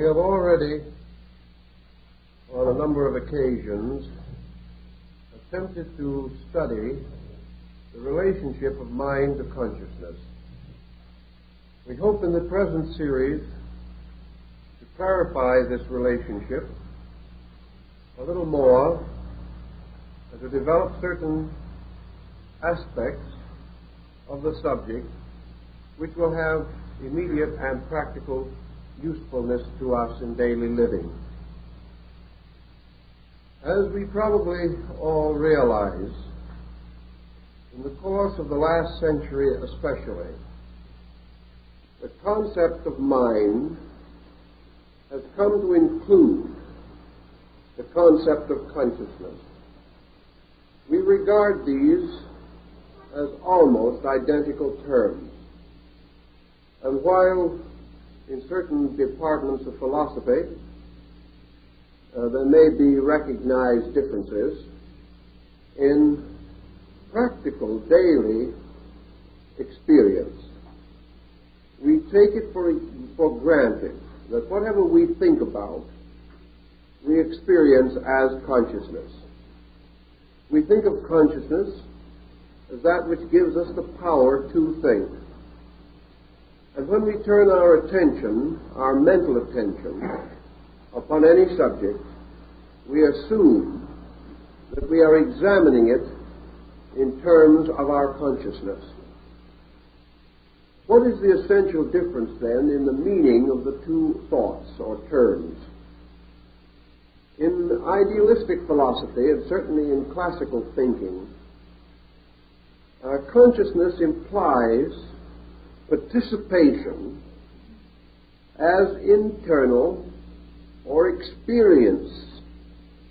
We have already, on a number of occasions, attempted to study the relationship of mind to consciousness. We hope in the present series to clarify this relationship a little more and to develop certain aspects of the subject which will have immediate and practical usefulness to us in daily living. As we probably all realize, in the course of the last century especially, the concept of mind has come to include the concept of consciousness. We regard these as almost identical terms. And while in certain departments of philosophy there may be recognized differences, in practical daily experience we take it for granted that whatever we think about, we experience as consciousness. We think of consciousness as that which gives us the power to think. And when we turn our attention, our mental attention, upon any subject, we assume that we are examining it in terms of our consciousness. What is the essential difference, then, in the meaning of the two thoughts or terms? In idealistic philosophy, and certainly in classical thinking, consciousness implies participation as internal or experience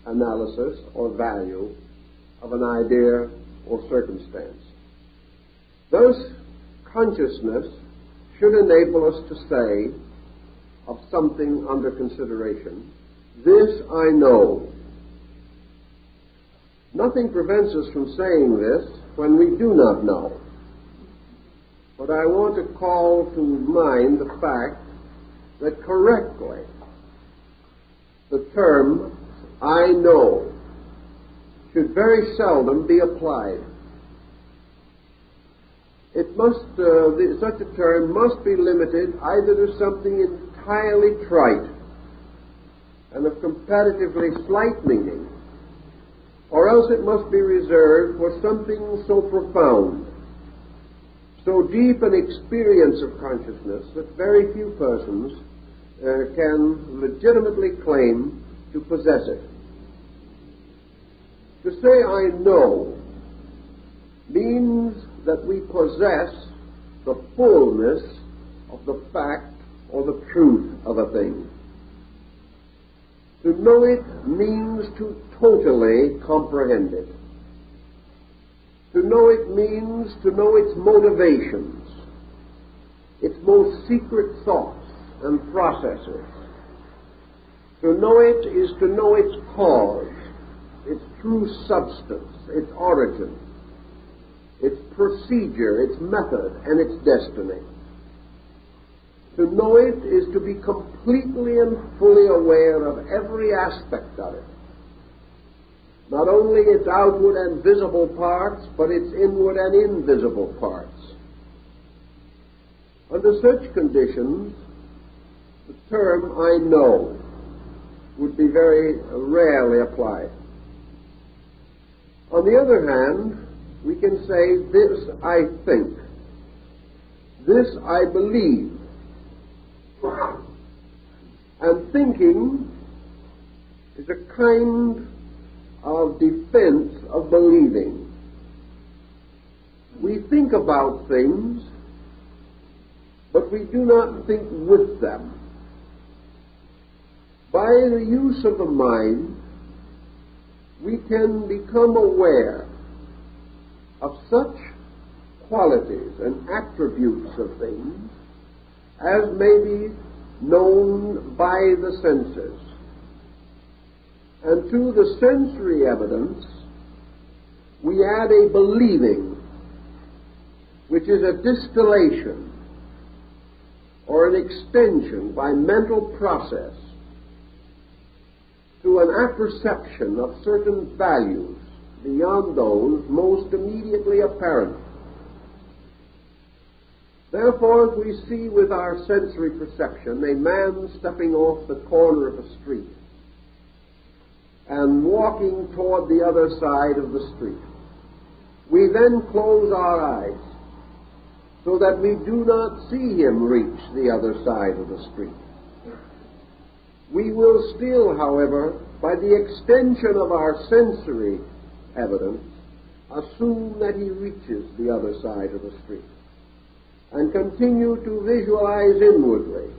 analysis or value of an idea or circumstance. Thus, consciousness should enable us to say of something under consideration, "This I know." Nothing prevents us from saying this when we do not know. But I want to call to mind the fact that correctly the term "I know" should very seldom be applied. It must, such a term must be limited either to something entirely trite and of comparatively slight meaning, or else it must be reserved for something so profound, so deep an experience of consciousness that very few persons can legitimately claim to possess it. To say "I know" means that we possess the fullness of the fact or the truth of a thing. To know it means to totally comprehend it. To know it means to know its motivations, its most secret thoughts and processes. To know it is to know its cause, its true substance, its origin, its procedure, its method, and its destiny. To know it is to be completely and fully aware of every aspect of it, not only its outward and visible parts, but its inward and invisible parts. Under such conditions, the term "I know" would be very rarely applied. On the other hand, we can say, "This I think," "This I believe," and thinking is a kind of defense of believing. We think about things, but we do not think with them. By the use of the mind, we can become aware of such qualities and attributes of things as may be known by the senses. And to the sensory evidence, we add a believing, which is a distillation or an extension by mental process to an apperception of certain values beyond those most immediately apparent. Therefore, we see with our sensory perception a man stepping off the corner of a street and walking toward the other side of the street. We then close our eyes so that we do not see him reach the other side of the street. We will still, however, by the extension of our sensory evidence, assume that he reaches the other side of the street and continue to visualize inwardly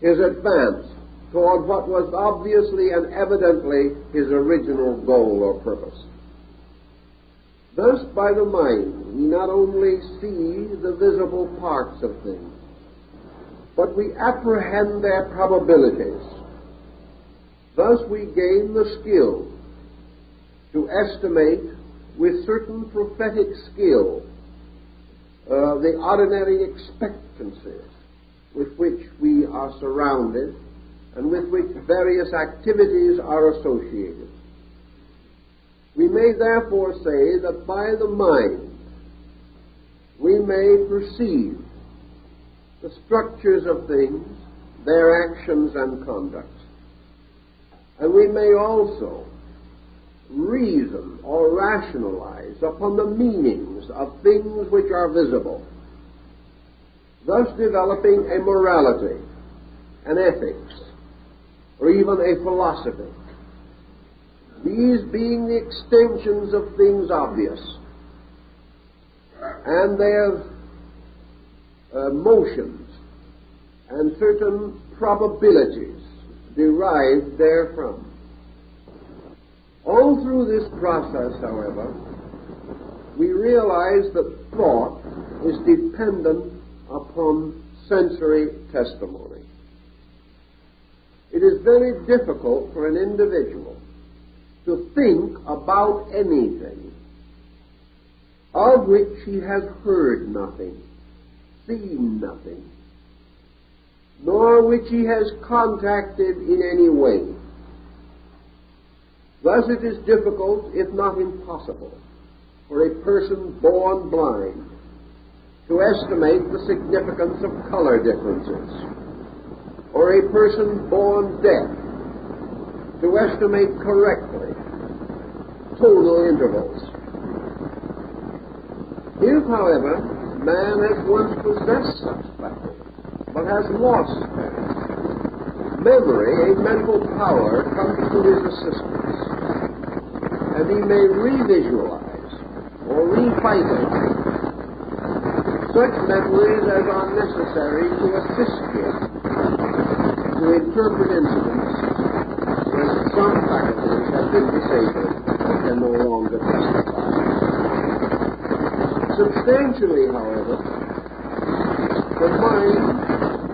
his advance toward what was obviously and evidently his original goal or purpose. Thus, by the mind, we not only see the visible parts of things, but we apprehend their probabilities. Thus, we gain the skill to estimate with certain prophetic skill the ordinary expectancies with which we are surrounded and with which various activities are associated. We may therefore say that by the mind we may perceive the structures of things, their actions and conducts. And we may also reason or rationalize upon the meanings of things which are visible, thus developing a morality, an ethics, or even a philosophy, these being the extensions of things obvious, and their motions and certain probabilities derived therefrom. All through this process, however, we realize that thought is dependent upon sensory testimony. It is very difficult for an individual to think about anything of which he has heard nothing, seen nothing, nor which he has contacted in any way. Thus it is difficult, if not impossible, for a person born blind to estimate the significance of color differences, or a person born deaf to estimate correctly tonal intervals. If, however, man has once possessed such faculties, but has lost them, memory, a mental power, comes to his assistance, and he may re-visualize or revitalize such memories as are necessary to assist him to interpret incidents when some faculties have been disabled and can no longer testify. Substantially, however, the mind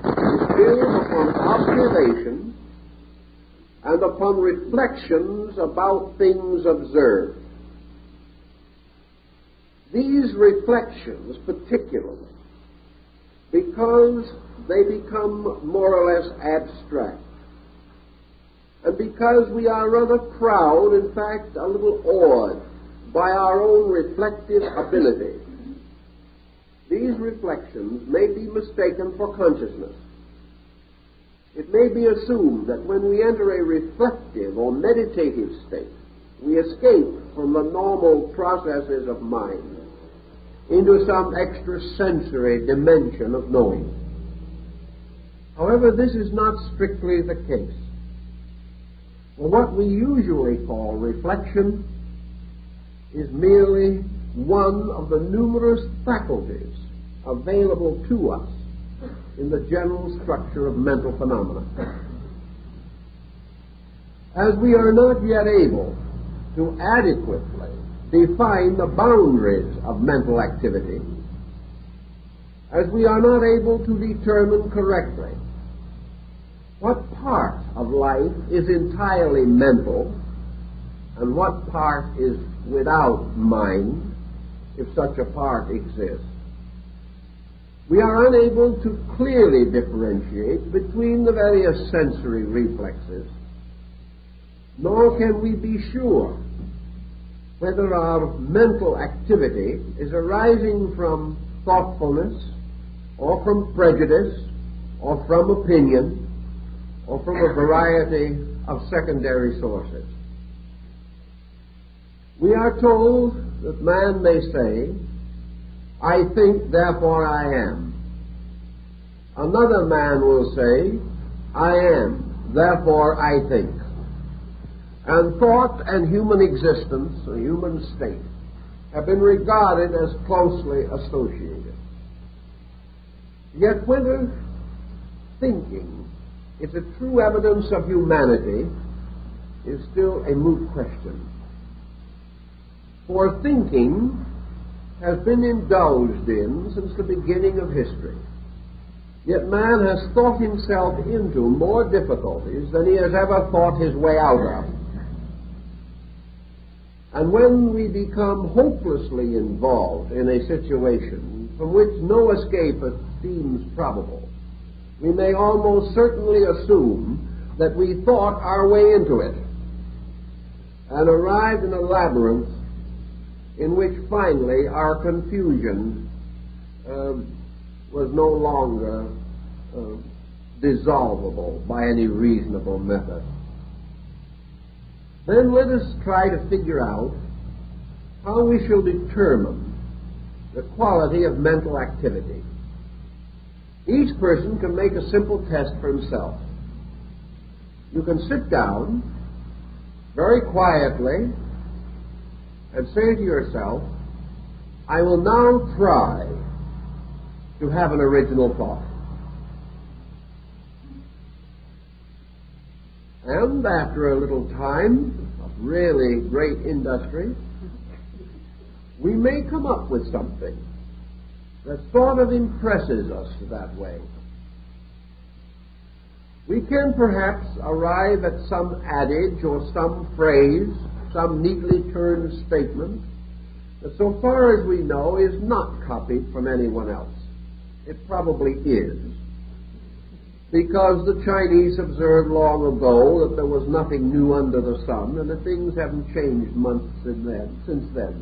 is built upon observation and upon reflections about things observed. These reflections, particularly, because they become more or less abstract, and because we are rather proud, in fact, a little awed by our own reflective ability, these reflections may be mistaken for consciousness. It may be assumed that when we enter a reflective or meditative state, we escape from the normal processes of mind into some extrasensory dimension of knowing. However, this is not strictly the case. For what we usually call reflection is merely one of the numerous faculties available to us in the general structure of mental phenomena. As we are not yet able to adequately define the boundaries of mental activity, as we are not able to determine correctly what part of life is entirely mental and what part is without mind, if such a part exists, we are unable to clearly differentiate between the various sensory reflexes, nor can we be sure whether our mental activity is arising from thoughtfulness or from prejudice or from opinion or from a variety of secondary sources. We are told that man may say, "I think, therefore I am." Another man will say, "I am, therefore I think." And thought and human existence, the human state, have been regarded as closely associated. Yet whether thinking is a true evidence of humanity is still a moot question. For thinking has been indulged in since the beginning of history. Yet man has thought himself into more difficulties than he has ever thought his way out of. And when we become hopelessly involved in a situation from which no escape seems probable, we may almost certainly assume that we thought our way into it and arrived in a labyrinth in which finally our confusion was no longer dissolvable by any reasonable method. Then let us try to figure out how we shall determine the quality of mental activity. Each person can make a simple test for himself. You can sit down very quietly and say to yourself, "I will now try to have an original thought." And after a little time of really great industry, we may come up with something that sort of impresses us that way. We can perhaps arrive at some adage or some phrase, some neatly turned statement that, so far as we know, is not copied from anyone else. It probably is, because the Chinese observed long ago that there was nothing new under the sun, and that things haven't changed months since then.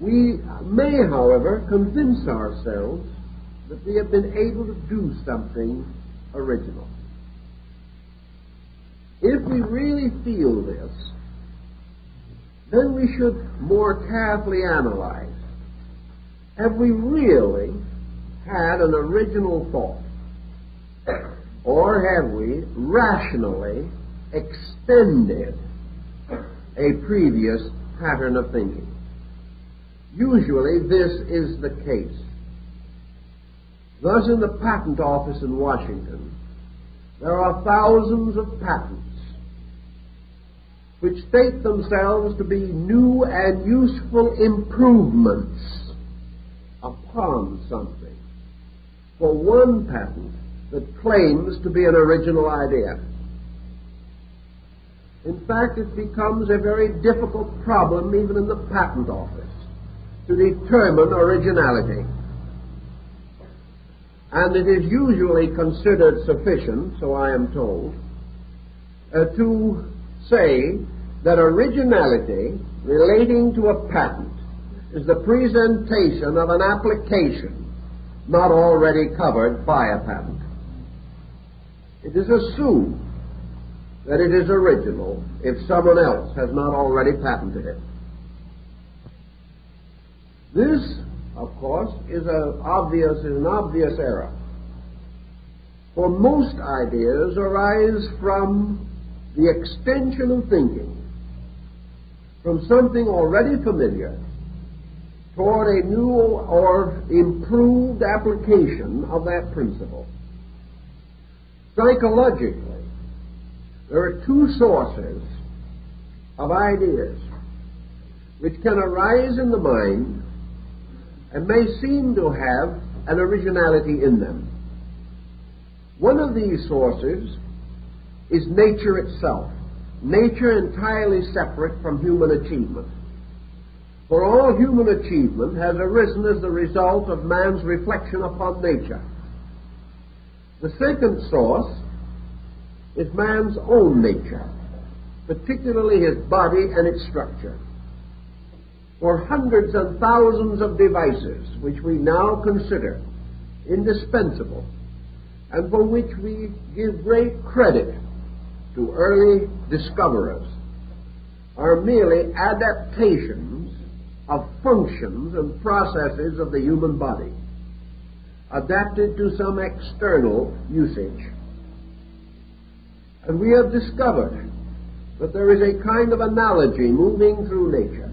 We may, however, convince ourselves that we have been able to do something original. If we really feel this, then we should more carefully analyze. Have we really had an original thought, or have we rationally extended a previous pattern of thinking? Usually this is the case. Thus, in the patent office in Washington, there are thousands of patents which state themselves to be new and useful improvements upon something, for one patent that claims to be an original idea. In fact, it becomes a very difficult problem, even in the patent office, to determine originality. And it is usually considered sufficient, so I am told, to say that originality relating to a patent is the presentation of an application not already covered by a patent. It is assumed that it is original if someone else has not already patented it. This, of course, is an obvious error. For most ideas arise from the extension of thinking, from something already familiar toward a new or improved application of that principle. Psychologically, there are two sources of ideas which can arise in the mind and may seem to have an originality in them. One of these sources is nature itself, nature entirely separate from human achievement. For all human achievement has arisen as the result of man's reflection upon nature. The second source is man's own nature, particularly his body and its structure. For hundreds and thousands of devices which we now consider indispensable and for which we give great credit to early discoverers are merely adaptations of functions and processes of the human body, adapted to some external usage. And we have discovered that there is a kind of analogy moving through nature.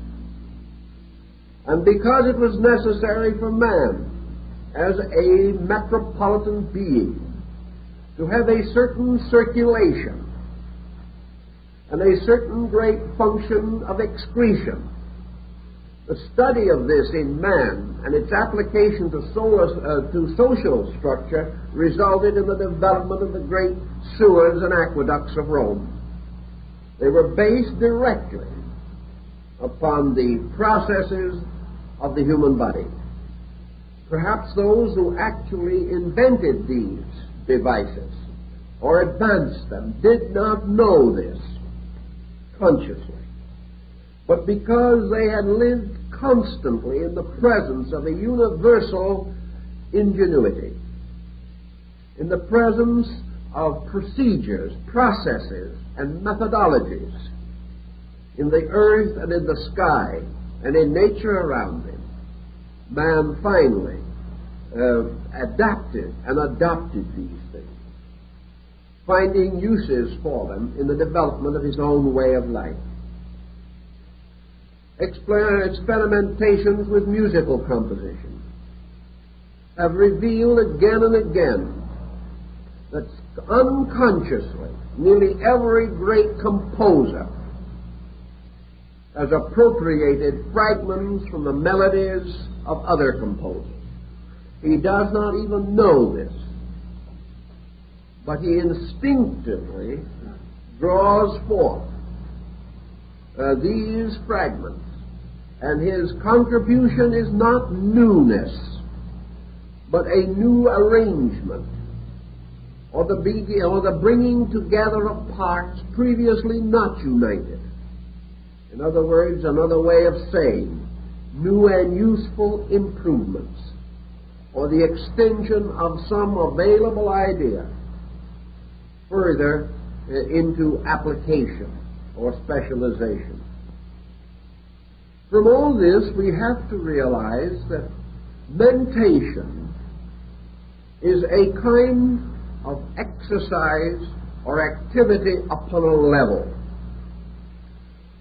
And because it was necessary for man, as a metropolitan being, to have a certain circulation and a certain great function of excretion, the study of this in man and its application to social structure resulted in the development of the great sewers and aqueducts of Rome. They were based directly upon the processes of the human body. Perhaps those who actually invented these devices or advanced them did not know this consciously. But because they had lived constantly in the presence of a universal ingenuity, in the presence of procedures, processes, and methodologies in the earth and in the sky and in nature around him, man finally adapted and adopted these things, finding uses for them in the development of his own way of life. Experimentations with musical composition have revealed again and again that unconsciously nearly every great composer has appropriated fragments from the melodies of other composers. He does not even know this, but he instinctively draws forth these fragments, and his contribution is not newness, but a new arrangement, or the bringing together of parts previously not united. In other words, another way of saying, new and useful improvements, or the extension of some available idea further into application or specialization. From all this, we have to realize that mentation is a kind of exercise or activity upon a level.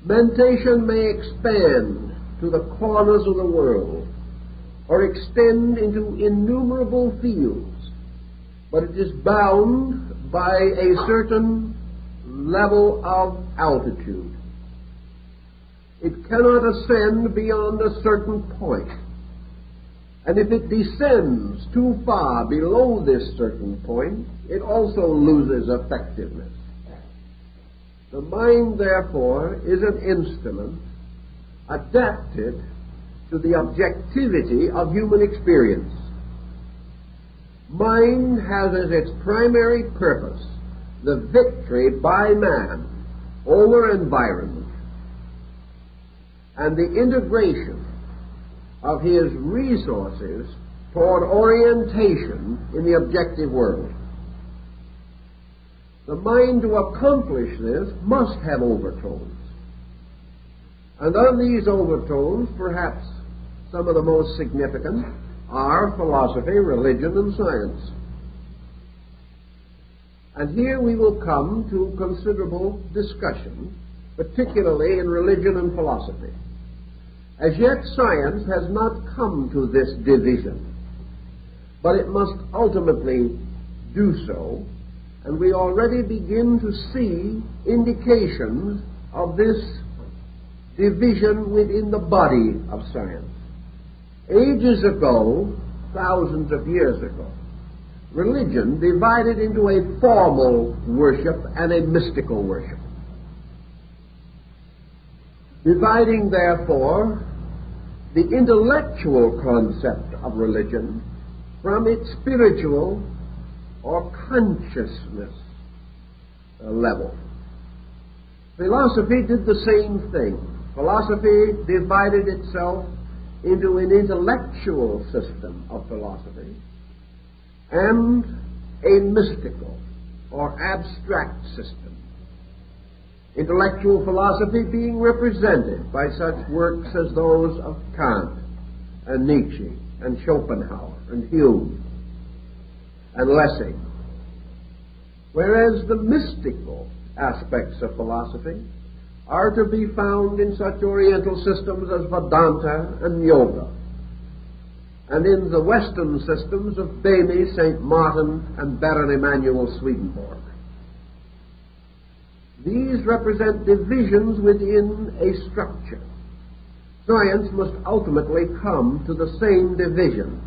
Mentation may expand to the corners of the world or extend into innumerable fields, but it is bound by a certain level of altitude. It cannot ascend beyond a certain point. And if it descends too far below this certain point, it also loses effectiveness. The mind, therefore, is an instrument adapted to the objectivity of human experience. Mind has as its primary purpose the victory by man over environment and the integration of his resources toward orientation in the objective world. The mind, to accomplish this, must have overtones. And on these overtones, perhaps some of the most significant are philosophy, religion, and science. And here we will come to considerable discussion, particularly in religion and philosophy. As yet, science has not come to this division, but it must ultimately do so, and we already begin to see indications of this division within the body of science. Ages ago, thousands of years ago, religion divided into a formal worship and a mystical worship, dividing, therefore, the intellectual concept of religion from its spiritual or consciousness level. Philosophy did the same thing. Philosophy divided itself into an intellectual system of philosophy and a mystical or abstract system. Intellectual philosophy being represented by such works as those of Kant and Nietzsche and Schopenhauer and Hume and Lessing, whereas the mystical aspects of philosophy are to be found in such oriental systems as Vedanta and Yoga, and in the Western systems of Bailey, St. Martin, and Baron Emanuel Swedenborg. These represent divisions within a structure. Science must ultimately come to the same division,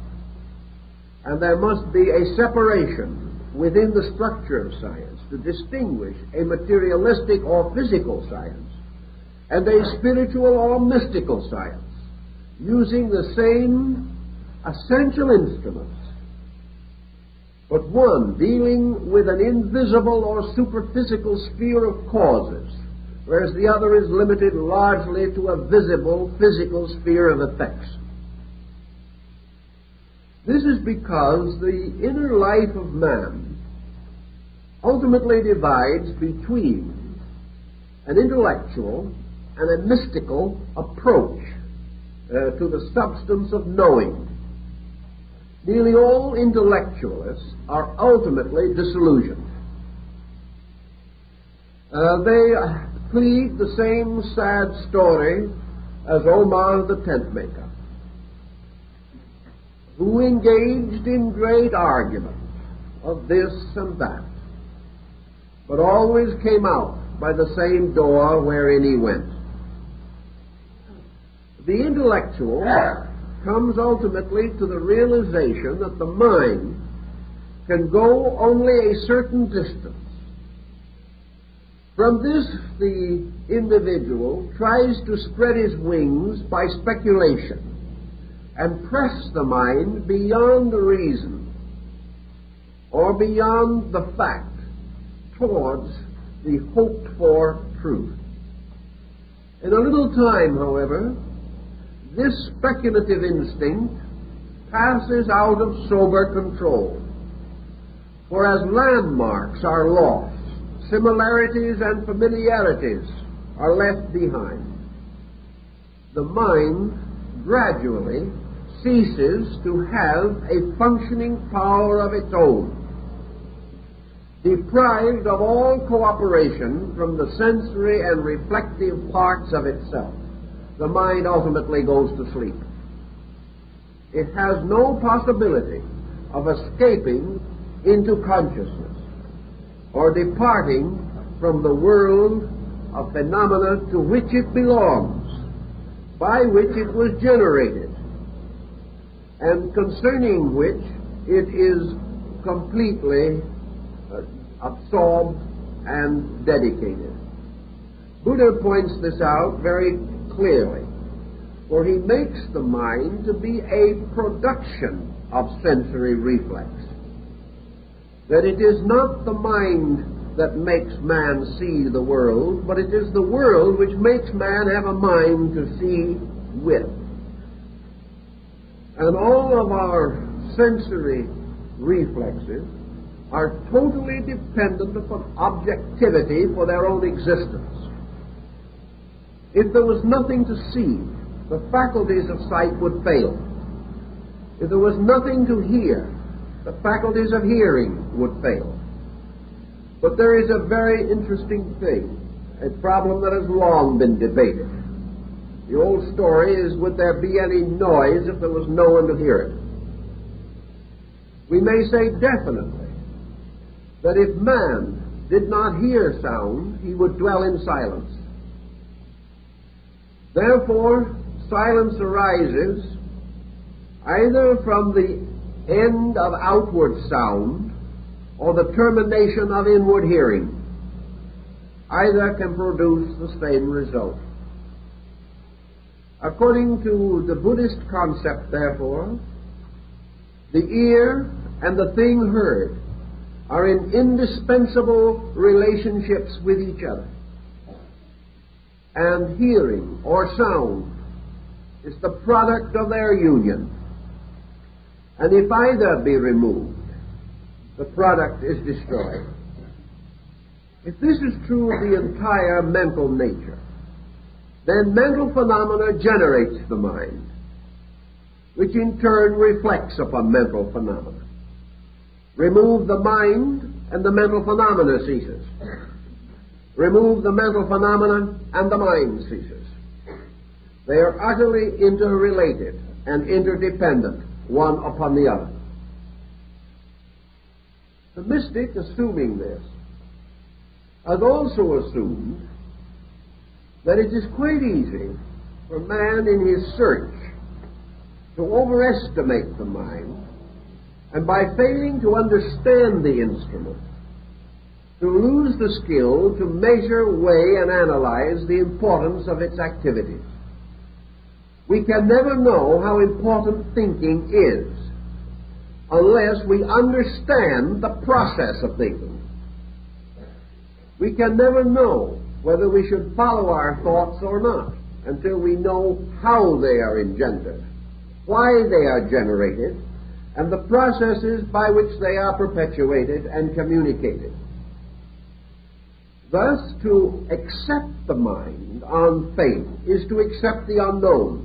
and there must be a separation within the structure of science to distinguish a materialistic or physical science and a spiritual or mystical science, using the same essential instruments, but one dealing with an invisible or superphysical sphere of causes, whereas the other is limited largely to a visible physical sphere of effects. This is because the inner life of man ultimately divides between an intellectual and a mystical approach to the substance of knowing. Nearly all intellectualists are ultimately disillusioned. They plead the same sad story as Omar the Tentmaker, who engaged in great argument of this and that, but always came out by the same door wherein he went. The intellectual comes ultimately to the realization that the mind can go only a certain distance. From this, the individual tries to spread his wings by speculation and press the mind beyond the reason or beyond the fact towards the hoped-for truth. In a little time, however, this speculative instinct passes out of sober control, for as landmarks are lost, similarities and familiarities are left behind. The mind gradually ceases to have a functioning power of its own, deprived of all cooperation from the sensory and reflective parts of itself. The mind ultimately goes to sleep. It has no possibility of escaping into consciousness or departing from the world of phenomena to which it belongs, by which it was generated, and concerning which it is completely absorbed and dedicated. Buddha points this out very clearly, for he makes the mind to be a production of sensory reflex, that it is not the mind that makes man see the world, but it is the world which makes man have a mind to see with. And all of our sensory reflexes are totally dependent upon objectivity for their own existence. If there was nothing to see, the faculties of sight would fail. If there was nothing to hear, the faculties of hearing would fail. But there is a very interesting thing, a problem that has long been debated. The old story is, would there be any noise if there was no one to hear it? We may say definitely that if man did not hear sound, he would dwell in silence. Therefore, silence arises either from the end of outward sound or the termination of inward hearing. Either can produce the same result. According to the Buddhist concept, therefore, the ear and the thing heard are in indispensable relationships with each other. And hearing, or sound, is the product of their union. And if either be removed, the product is destroyed. If this is true of the entire mental nature, then mental phenomena generates the mind, which in turn reflects upon mental phenomena. Remove the mind, and the mental phenomena ceases. Remove the mental phenomena, and the mind ceases. They are utterly interrelated and interdependent, one upon the other. The mystic, assuming this, has also assumed that it is quite easy for man in his search to overestimate the mind, and by failing to understand the instrument, to lose the skill to measure, weigh, and analyze the importance of its activities. We can never know how important thinking is unless we understand the process of thinking. We can never know whether we should follow our thoughts or not until we know how they are engendered, why they are generated, and the processes by which they are perpetuated and communicated. Thus, to accept the mind on faith is to accept the unknown.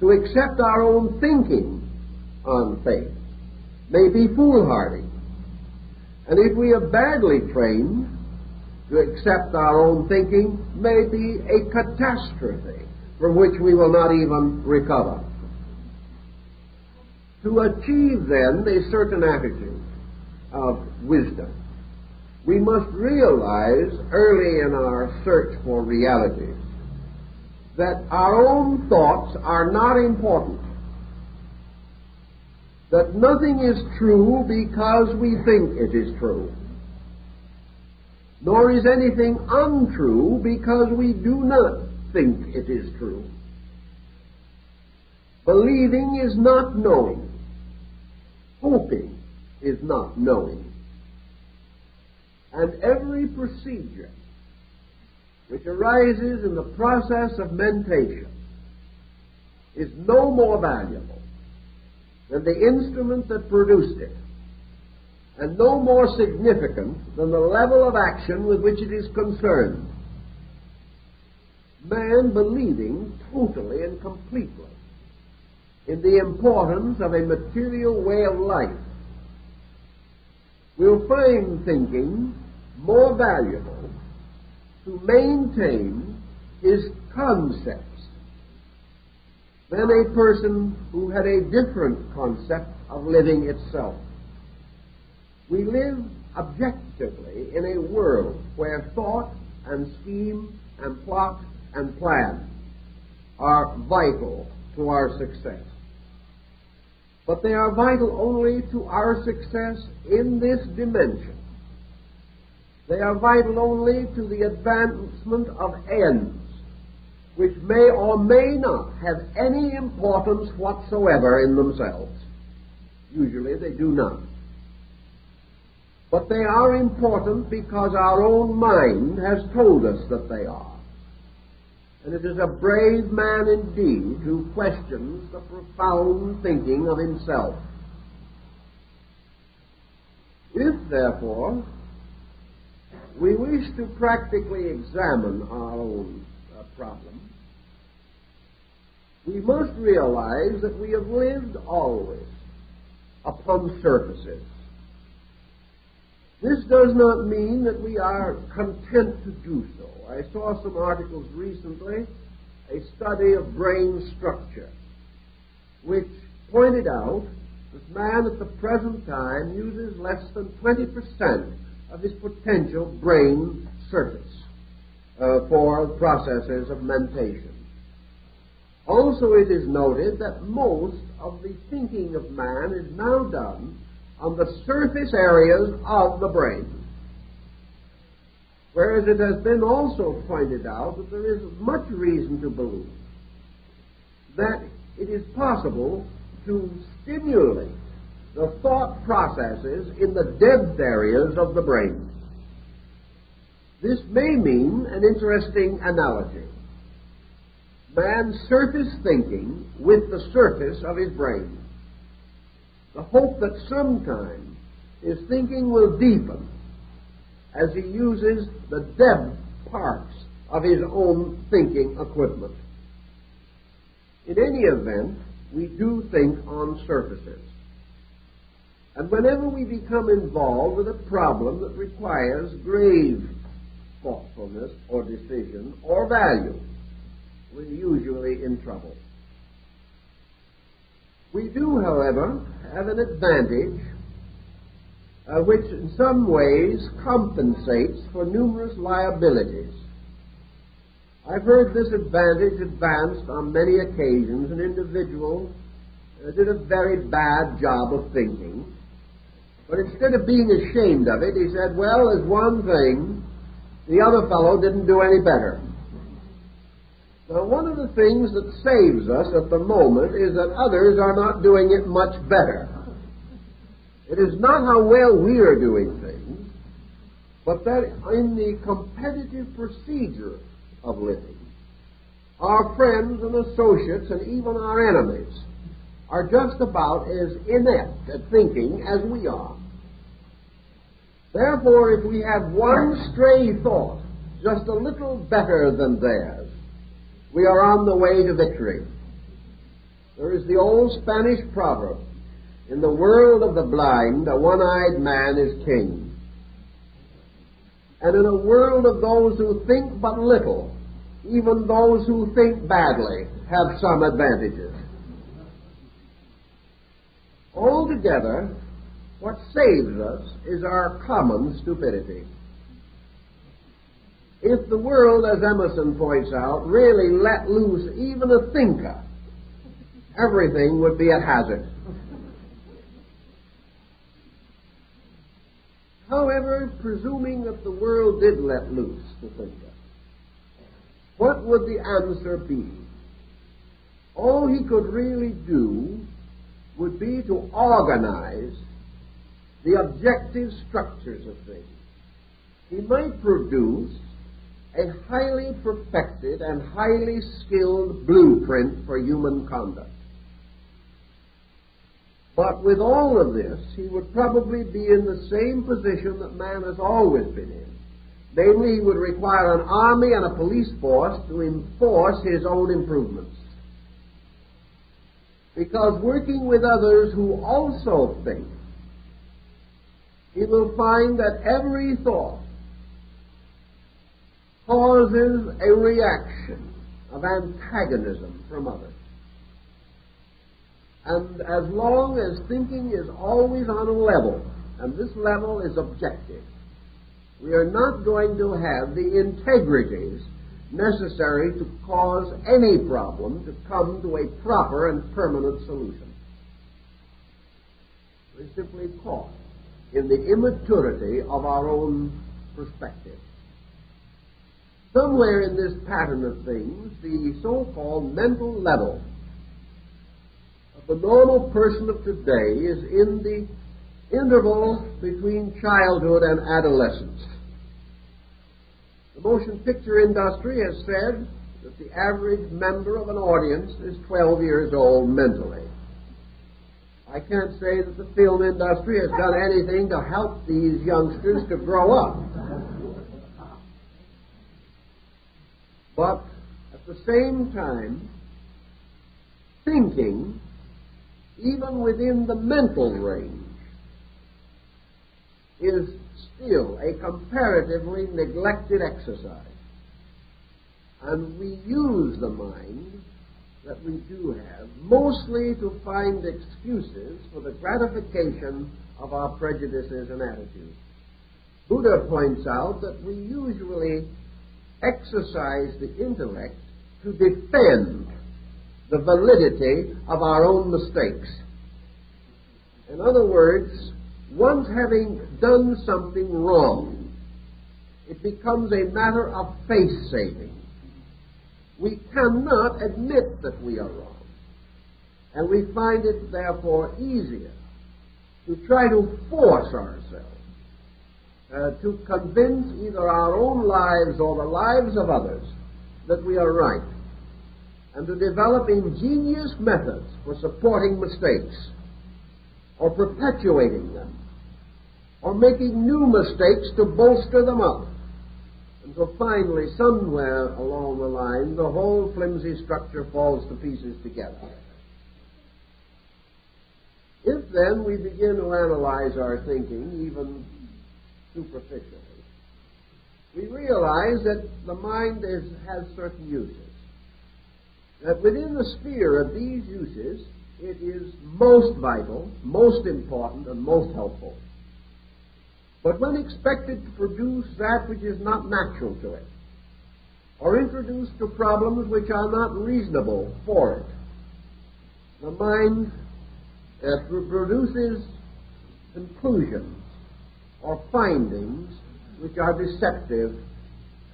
To accept our own thinking on faith may be foolhardy. And if we are badly trained, to accept our own thinking may be a catastrophe from which we will not even recover. To achieve, then, a certain attitude of wisdom, we must realize early in our search for realities that our own thoughts are not important, that nothing is true because we think it is true, nor is anything untrue because we do not think it is true. Believing is not knowing. Hoping is not knowing. And every procedure which arises in the process of mentation is no more valuable than the instrument that produced it, and no more significant than the level of action with which it is concerned. Man believing totally and completely in the importance of a material way of life will find thinking more valuable to maintain his concepts than a person who had a different concept of living itself. We live objectively in a world where thought and scheme and plot and plan are vital to our success. But they are vital only to our success in this dimension. They are vital only to the advancement of ends, which may or may not have any importance whatsoever in themselves. Usually they do not. But they are important because our own mind has told us that they are. And it is a brave man indeed who questions the profound thinking of himself. If, therefore, we wish to practically examine our own problem, we must realize that we have lived always upon surfaces. This does not mean that we are content to do so. I saw some articles recently, a study of brain structure, which pointed out that man at the present time uses less than 20% of his potential brain surface for the processes of mentation. Also, it is noted that most of the thinking of man is now done on the surface areas of the brain, whereas it has been also pointed out that there is much reason to believe that it is possible to stimulate the thought processes in the dense areas of the brain. This may mean an interesting analogy. Man's surface thinking with the surface of his brain. The hope that sometime his thinking will deepen as he uses the depth parts of his own thinking equipment. In any event, we do think on surfaces. And whenever we become involved with a problem that requires grave thoughtfulness or decision or value, we're usually in trouble. We do, however, have an advantage which in some ways compensates for numerous liabilities. I've heard this advantage advanced on many occasions. An individual did a very bad job of thinking, but instead of being ashamed of it, he said, well, there's one thing, the other fellow didn't do any better. Now, one of the things that saves us at the moment is that others are not doing it much better. It is not how well we are doing things, but that in the competitive procedure of living, our friends and associates and even our enemies are just about as inept at thinking as we are. Therefore, if we have one stray thought just a little better than theirs, we are on the way to victory. There is the old Spanish proverb, in the world of the blind, a one-eyed man is king. And in a world of those who think but little, even those who think badly have some advantages. Altogether, what saves us is our common stupidity. If the world, as Emerson points out, really let loose even a thinker, everything would be at hazard. However, presuming that the world did let loose the thinker, what would the answer be? All he could really do would be to organize the objective structures of things. He might produce a highly perfected and highly skilled blueprint for human conduct. But with all of this, he would probably be in the same position that man has always been in. Namely, he would require an army and a police force to enforce his own improvements. Because working with others who also think, he will find that every thought causes a reaction of antagonism from others. And as long as thinking is always on a level, and this level is objective, we are not going to have the integrities necessary to cause any problem to come to a proper and permanent solution. We're simply caught in the immaturity of our own perspective. Somewhere in this pattern of things, the so-called mental level of the normal person of today is in the interval between childhood and adolescence. The motion picture industry has said that the average member of an audience is 12 years old mentally. I can't say that the film industry has done anything to help these youngsters to grow up. But at the same time, thinking, even within the mental range, is still a comparatively neglected exercise. And we use the mind that we do have mostly to find excuses for the gratification of our prejudices and attitudes. Buddha points out that we usually exercise the intellect to defend the validity of our own mistakes. In other words, once having done something wrong, it becomes a matter of face-saving. We cannot admit that we are wrong. And we find it, therefore, easier to try to force ourselves to convince either our own lives or the lives of others that we are right, and to develop ingenious methods for supporting mistakes, or perpetuating them, or making new mistakes to bolster them up. Until finally, somewhere along the line, the whole flimsy structure falls to pieces together. If then we begin to analyze our thinking, even superficially, we realize that the mind has certain uses. That within the sphere of these uses, it is most vital, most important, and most helpful. But when expected to produce that which is not natural to it, or introduced to problems which are not reasonable for it, the mind produces conclusions or findings which are deceptive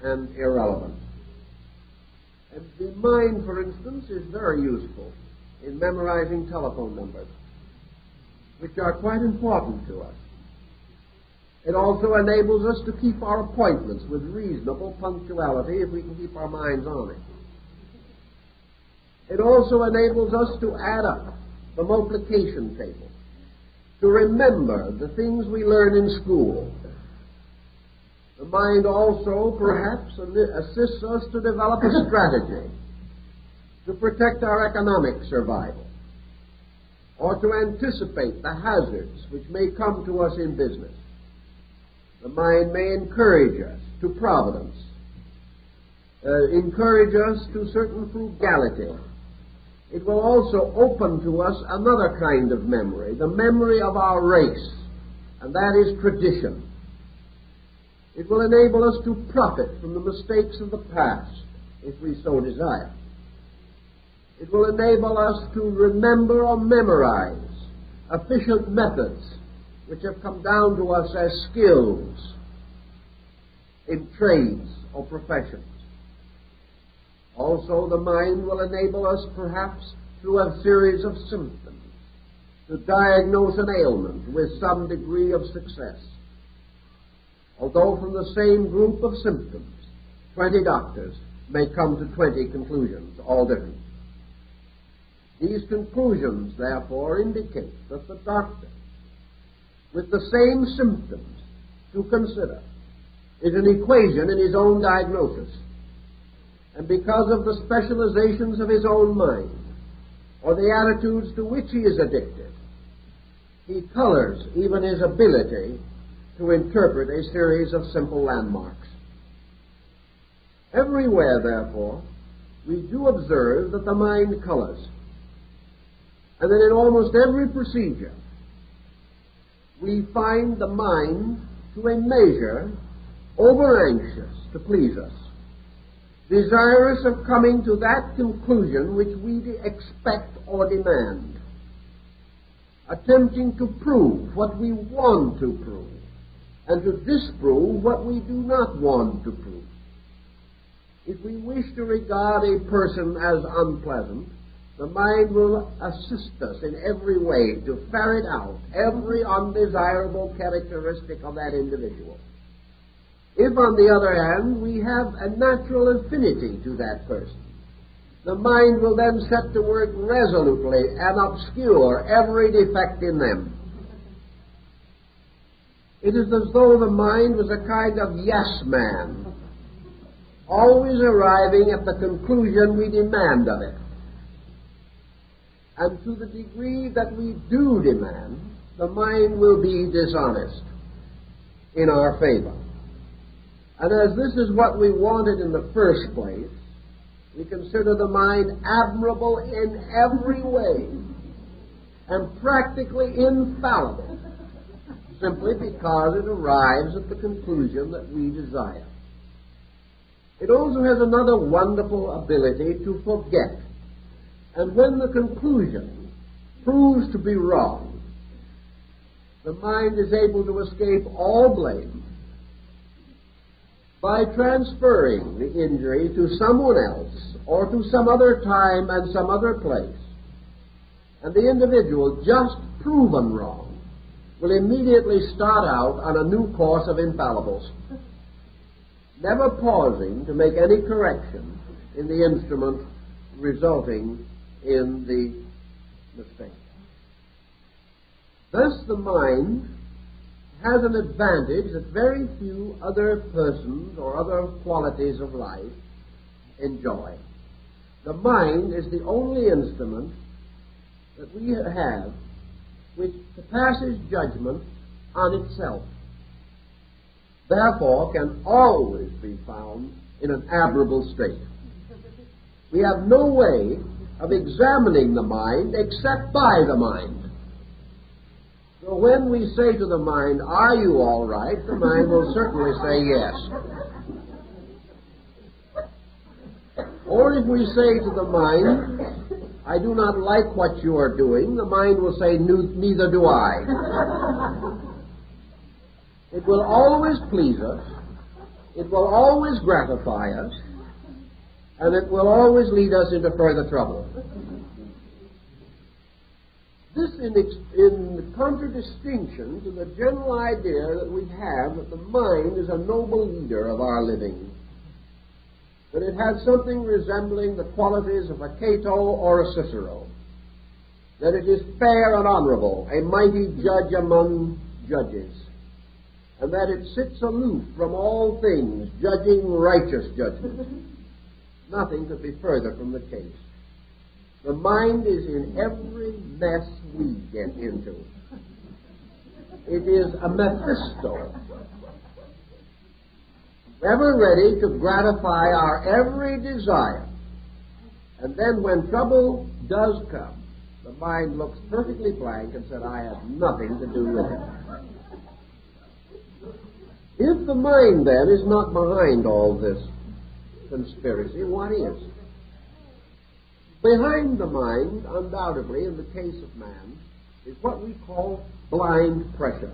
and irrelevant. And the mind, for instance, is very useful in memorizing telephone numbers, which are quite important to us. It also enables us to keep our appointments with reasonable punctuality if we can keep our minds on it. It also enables us to add up the multiplication table, to remember the things we learn in school. The mind also, perhaps, assists us to develop a strategy to protect our economic survival, or to anticipate the hazards which may come to us in business. The mind may encourage us to providence, encourage us to certain frugality. It will also open to us another kind of memory, the memory of our race, and that is tradition. It will enable us to profit from the mistakes of the past, if we so desire. It will enable us to remember or memorize efficient methods which have come down to us as skills in trades or professions. Also, the mind will enable us, perhaps, through a series of symptoms, to diagnose an ailment with some degree of success. Although from the same group of symptoms, 20 doctors may come to 20 conclusions, all different. These conclusions, therefore, indicate that the doctor, with the same symptoms to consider, is an equation in his own diagnosis. And because of the specializations of his own mind, or the attitudes to which he is addicted, he colors even his ability to interpret a series of simple landmarks. Everywhere, therefore, we do observe that the mind colors, and that in almost every procedure, we find the mind, to a measure, over-anxious to please us, desirous of coming to that conclusion which we expect or demand, attempting to prove what we want to prove, and to disprove what we do not want to prove. If we wish to regard a person as unpleasant, the mind will assist us in every way to ferret out every undesirable characteristic of that individual. If, on the other hand, we have a natural affinity to that person, the mind will then set to work resolutely and obscure every defect in them. It is as though the mind was a kind of yes man, always arriving at the conclusion we demand of it. And to the degree that we do demand, the mind will be dishonest in our favor. And as this is what we wanted in the first place, we consider the mind admirable in every way and practically infallible, simply because it arrives at the conclusion that we desire. It also has another wonderful ability to forget. And when the conclusion proves to be wrong, the mind is able to escape all blame by transferring the injury to someone else or to some other time and some other place, and the individual just proven wrong will immediately start out on a new course of infallibles, never pausing to make any correction in the instrument resulting in the mistake. Thus, the mind has an advantage that very few other persons or other qualities of life enjoy. The mind is the only instrument that we have which passes judgment on itself, therefore can always be found in an admirable state. We have no way of examining the mind except by the mind. So when we say to the mind, "Are you all right?" the mind will certainly say yes. Or if we say to the mind, "I do not like what you are doing," the mind will say, "Neither do I." It will always please us, it will always gratify us, and it will always lead us into further trouble. This in contradistinction to the general idea that we have that the mind is a noble leader of our living, that it has something resembling the qualities of a Cato or a Cicero, that it is fair and honorable, a mighty judge among judges, and that it sits aloof from all things, judging righteous judgment. Nothing could be further from the case. The mind is in every mess we get into. It is a Mephisto, ever ready to gratify our every desire. And then when trouble does come, the mind looks perfectly blank and said, "I have nothing to do with it." If the mind, then, is not behind all this conspiracy, what is? Behind the mind, undoubtedly, in the case of man, is what we call blind pressure.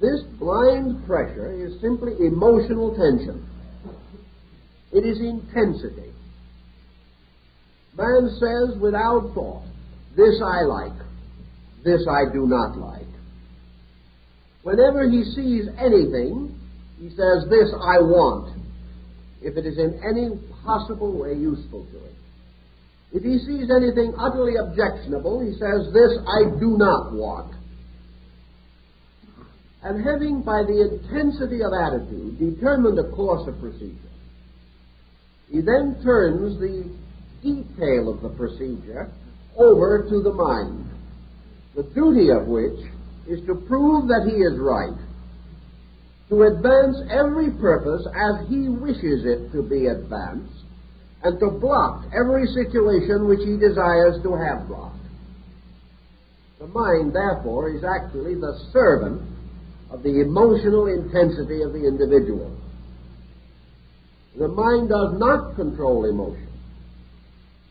This blind pressure is simply emotional tension. It is intensity. Man says without thought, "This I like, this I do not like." Whenever he sees anything, he says, "This I want," if it is in any possible way useful to him. If he sees anything utterly objectionable, he says, "This I do not want." And having, by the intensity of attitude, determined a course of procedure, he then turns the detail of the procedure over to the mind, the duty of which is to prove that he is right, to advance every purpose as he wishes it to be advanced, and to block every situation which he desires to have blocked. The mind, therefore, is actually the servant of the emotional intensity of the individual. The mind does not control emotion.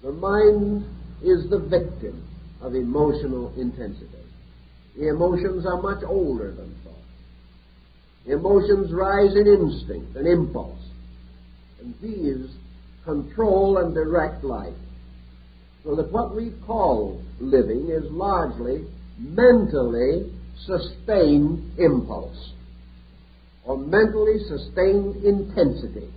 The mind is the victim of emotional intensity. The emotions are much older than thought. Emotions rise in instinct and impulse, and these control and direct life, so that what we call living is largely mentally sustained impulse or mentally sustained intensity.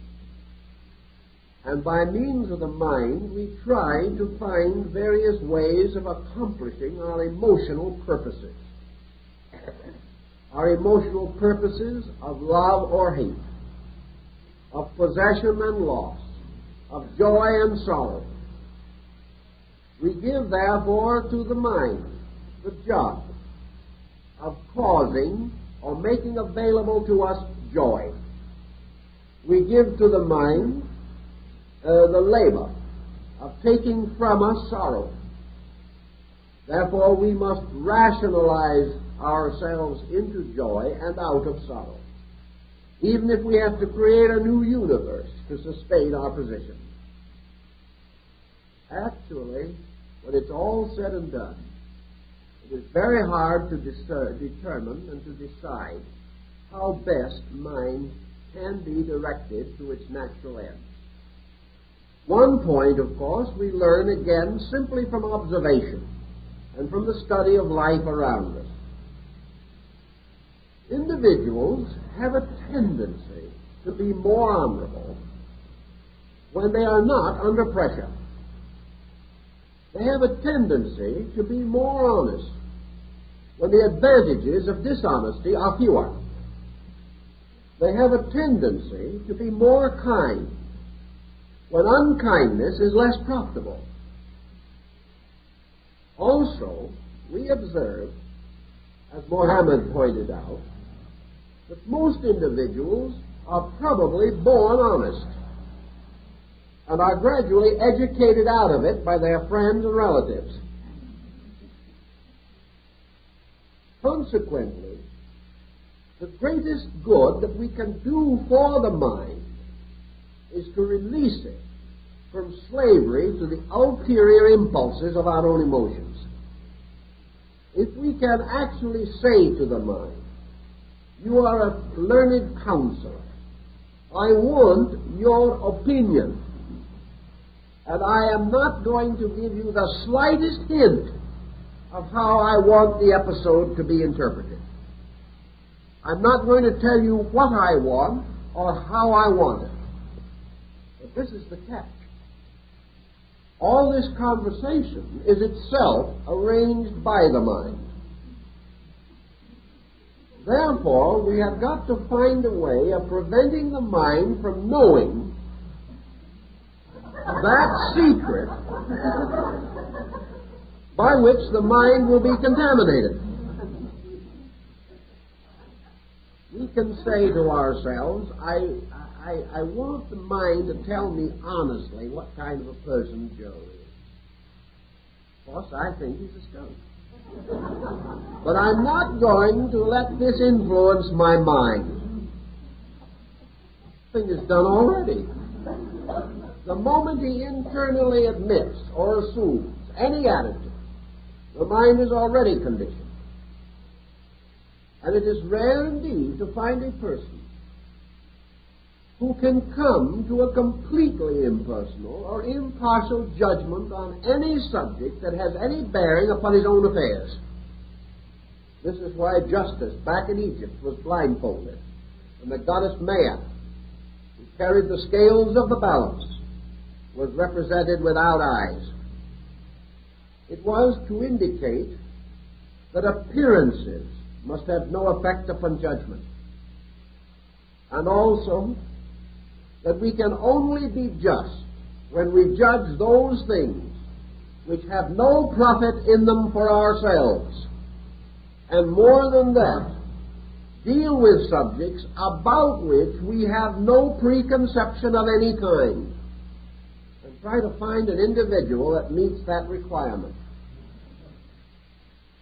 And by means of the mind, we try to find various ways of accomplishing our emotional purposes. Our emotional purposes of love or hate, of possession and loss, of joy and sorrow. We give, therefore, to the mind the job of causing or making available to us joy. We give to the mind the labor of taking from us sorrow. Therefore, we must rationalize ourselves into joy and out of sorrow, even if we have to create a new universe to sustain our position. Actually, when it's all said and done, it is very hard to determine and to decide how best mind can be directed to its natural end. One point, of course, we learn again simply from observation and from the study of life around us. Individuals have a tendency to be more honorable when they are not under pressure. They have a tendency to be more honest when the advantages of dishonesty are fewer. They have a tendency to be more kind when unkindness is less profitable. Also, we observe, as Mohammed pointed out, that most individuals are probably born honest and are gradually educated out of it by their friends and relatives. Consequently, the greatest good that we can do for the mind is to release it from slavery to the ulterior impulses of our own emotions. If we can actually say to the mind, "You are a learned counselor. I want your opinion, and I am not going to give you the slightest hint of how I want the episode to be interpreted. I'm not going to tell you what I want or how I want it." But this is the catch. All this conversation is itself arranged by the mind. Therefore, we have got to find a way of preventing the mind from knowing that secret by which the mind will be contaminated. We can say to ourselves, I want the mind to tell me honestly what kind of a person Joe is. Of course, I think he's a skunk. But I'm not going to let this influence my mind. The thing is done already. The moment he internally admits or assumes any attitude, the mind is already conditioned. And it is rare indeed to find a person who can come to a completely impersonal or impartial judgment on any subject that has any bearing upon his own affairs. This is why justice back in Egypt was blindfolded, and the goddess Maya, who carried the scales of the balance, was represented without eyes. It was to indicate that appearances must have no effect upon judgment, and also that we can only be just when we judge those things which have no profit in them for ourselves, and more than that, deal with subjects about which we have no preconception of any kind, and try to find an individual that meets that requirement.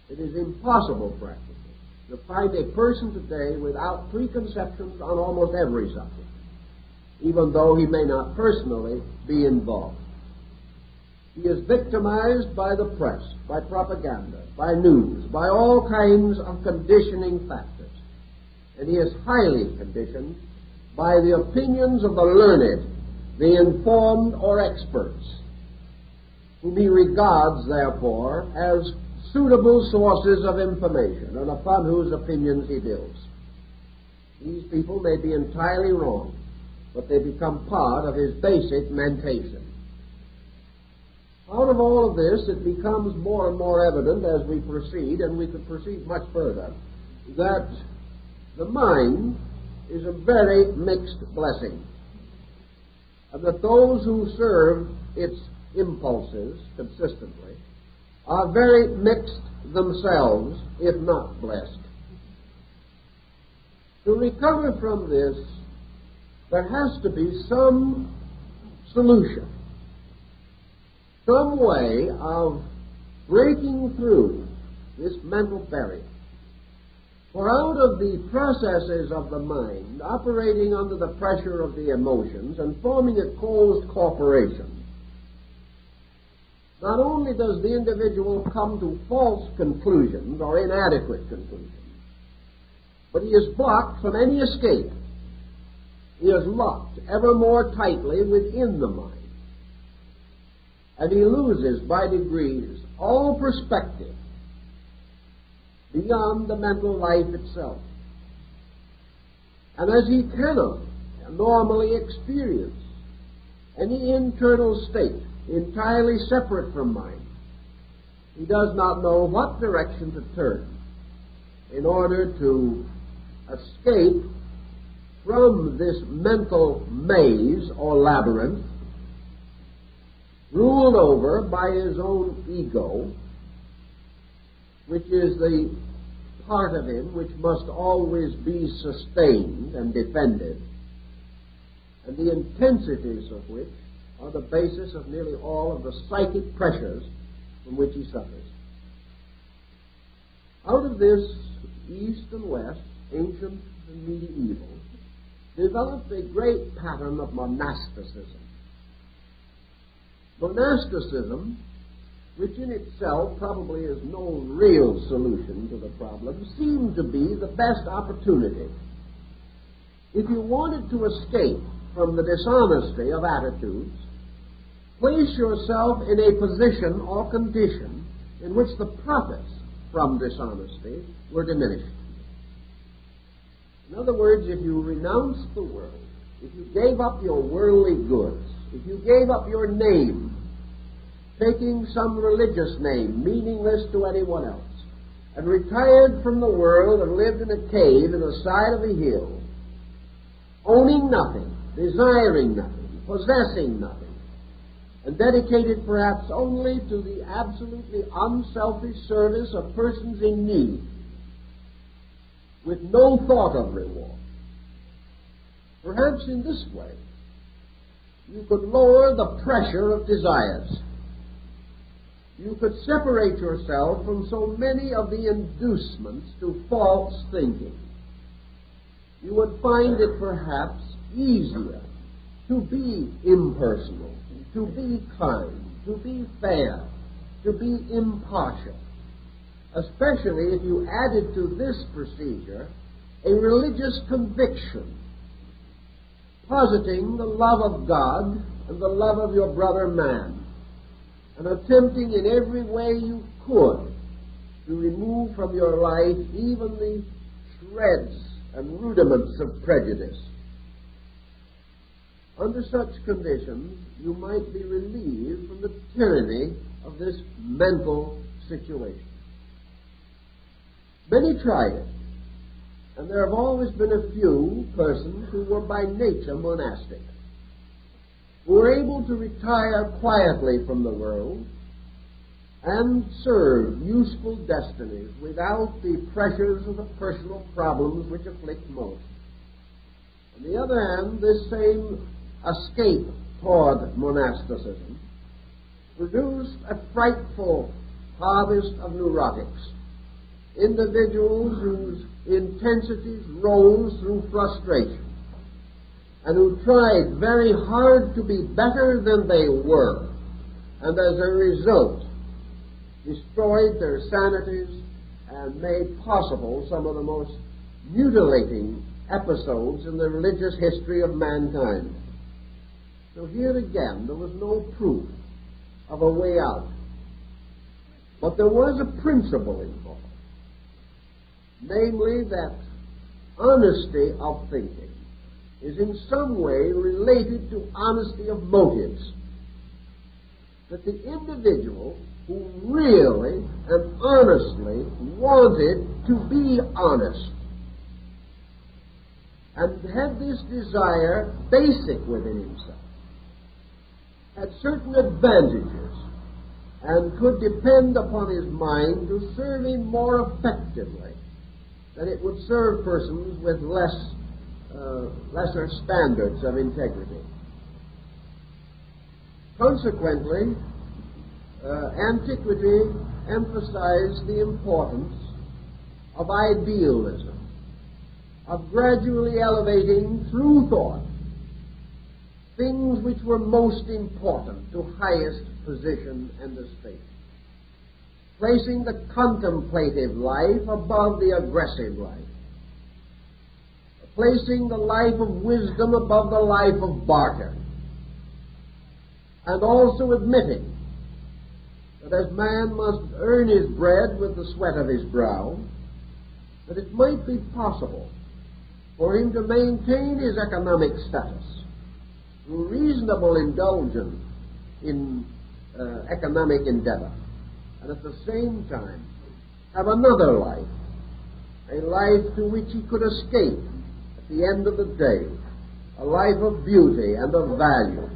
It is impossible practically to find a person today without preconceptions on almost every subject, even though he may not personally be involved. He is victimized by the press, by propaganda, by news, by all kinds of conditioning factors, and he is highly conditioned by the opinions of the learned, the informed or experts, whom he regards, therefore, as suitable sources of information and upon whose opinions he builds. These people may be entirely wrong, but they become part of his basic mentation. Out of all of this, it becomes more and more evident as we proceed, and we could proceed much further, that the mind is a very mixed blessing, and that those who serve its impulses consistently are very mixed themselves, if not blessed. To recover from this, there has to be some solution, some way of breaking through this mental barrier. For out of the processes of the mind, operating under the pressure of the emotions and forming a closed corporation, not only does the individual come to false conclusions or inadequate conclusions, but he is blocked from any escape. He is locked ever more tightly within the mind, and he loses by degrees all perspective beyond the mental life itself. And as he cannot normally experience any internal state entirely separate from mind, he does not know what direction to turn in order to escape from this mental maze or labyrinth, ruled over by his own ego, which is the part of him which must always be sustained and defended, and the intensities of which are the basis of nearly all of the psychic pressures from which he suffers. Out of this, East and West, ancient and medieval, developed a great pattern of monasticism. Monasticism, which in itself probably is no real solution to the problem, seemed to be the best opportunity. If you wanted to escape from the dishonesty of attitudes, place yourself in a position or condition in which the profits from dishonesty were diminished. In other words, if you renounced the world, if you gave up your worldly goods, if you gave up your name, taking some religious name, meaningless to anyone else, and retired from the world and lived in a cave in the side of a hill, owning nothing, desiring nothing, possessing nothing, and dedicated perhaps only to the absolutely unselfish service of persons in need, with no thought of reward. Perhaps in this way, you could lower the pressure of desires. You could separate yourself from so many of the inducements to false thinking. You would find it perhaps easier to be impersonal, to be kind, to be fair, to be impartial, especially if you added to this procedure a religious conviction, positing the love of God and the love of your brother man, and attempting in every way you could to remove from your life even the shreds and rudiments of prejudice. Under such conditions, you might be relieved from the tyranny of this mental situation. Many tried it, and there have always been a few persons who were by nature monastic, who were able to retire quietly from the world and serve useful destinies without the pressures of the personal problems which afflict most. On the other hand, this same escape toward monasticism produced a frightful harvest of neurotics, individuals whose intensities rose through frustration and who tried very hard to be better than they were, and as a result destroyed their sanities and made possible some of the most mutilating episodes in the religious history of mankind. So here again, there was no proof of a way out. But there was a principle involved, namely that honesty of thinking is in some way related to honesty of motives. That the individual who really and honestly wanted to be honest and had this desire basic within himself, had certain advantages and could depend upon his mind to serve him more effectively than it would serve persons with lesser standards of integrity. Consequently, antiquity emphasized the importance of idealism, of gradually elevating through thought things which were most important to highest position and estate, placing the contemplative life above the aggressive life, placing the life of wisdom above the life of barter, and also admitting that as man must earn his bread with the sweat of his brow, that it might be possible for him to maintain his economic status through reasonable indulgence in economic endeavor, and at the same time have another life, a life to which he could escape at the end of the day, a life of beauty and of value,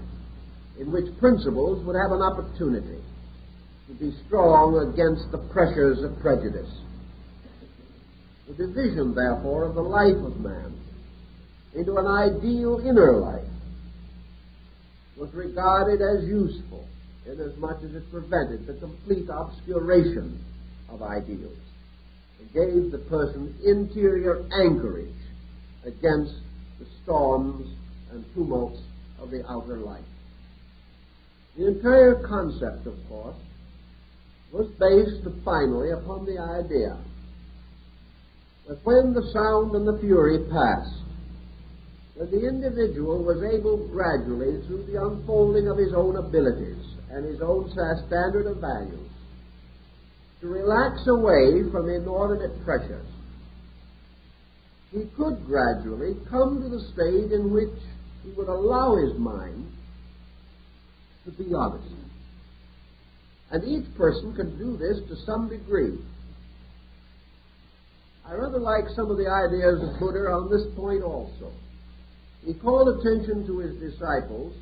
in which principles would have an opportunity to be strong against the pressures of prejudice. The division, therefore, of the life of man into an ideal inner life was regarded as useful inasmuch as it prevented the complete obscuration of ideals. It gave the person interior anchorage against the storms and tumults of the outer life. The entire concept, of course, was based finally upon the idea that when the sound and the fury passed, that the individual was able gradually, through the unfolding of his own abilities and his own standard of values, to relax away from inordinate pressures. He could gradually come to the stage in which he would allow his mind to be honest. And each person can do this to some degree. I rather like some of the ideas of Buddha on this point also. He called attention to his disciples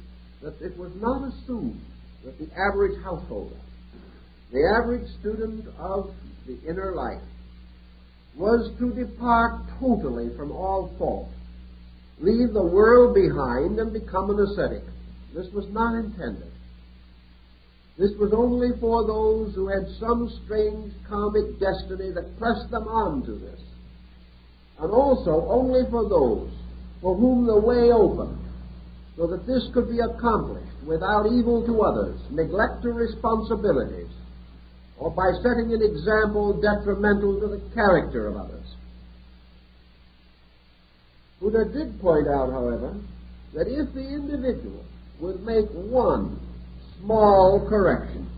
that it was not assumed that the average householder, the average student of the inner life, was to depart totally from all thought, leave the world behind and become an ascetic. This was not intended. This was only for those who had some strange karmic destiny that pressed them on to this, and also only for those for whom the way opened, so that this could be accomplished without evil to others, neglect to responsibilities, or by setting an example detrimental to the character of others. Buddha did point out, however, that if the individual would make one small correction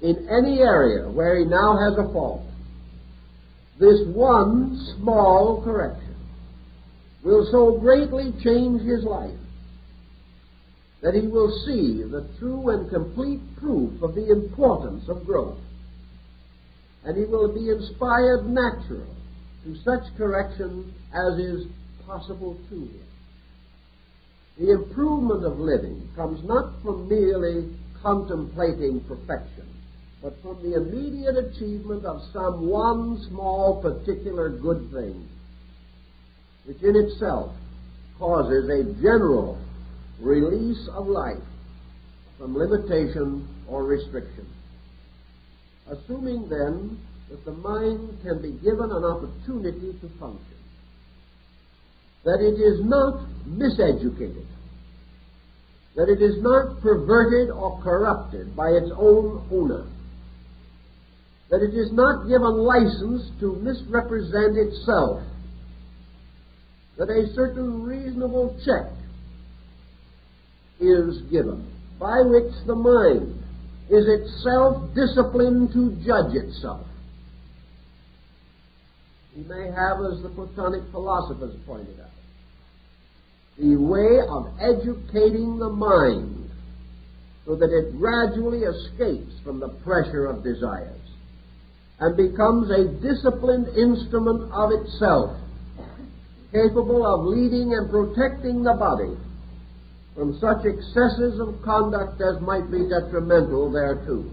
in any area where he now has a fault, this one small correction will so greatly change his life that he will see the true and complete proof of the importance of growth, and he will be inspired naturally to such correction as is possible to him. The improvement of living comes not from merely contemplating perfection, but from the immediate achievement of some one small particular good thing, which in itself causes a general release of life from limitation or restriction. Assuming then that the mind can be given an opportunity to function, that it is not miseducated, that it is not perverted or corrupted by its own owner, that it is not given license to misrepresent itself, that a certain reasonable check is given by which the mind is itself disciplined to judge itself. He may have, as the Platonic philosophers pointed out, the way of educating the mind so that it gradually escapes from the pressure of desires and becomes a disciplined instrument of itself, capable of leading and protecting the body from such excesses of conduct as might be detrimental thereto.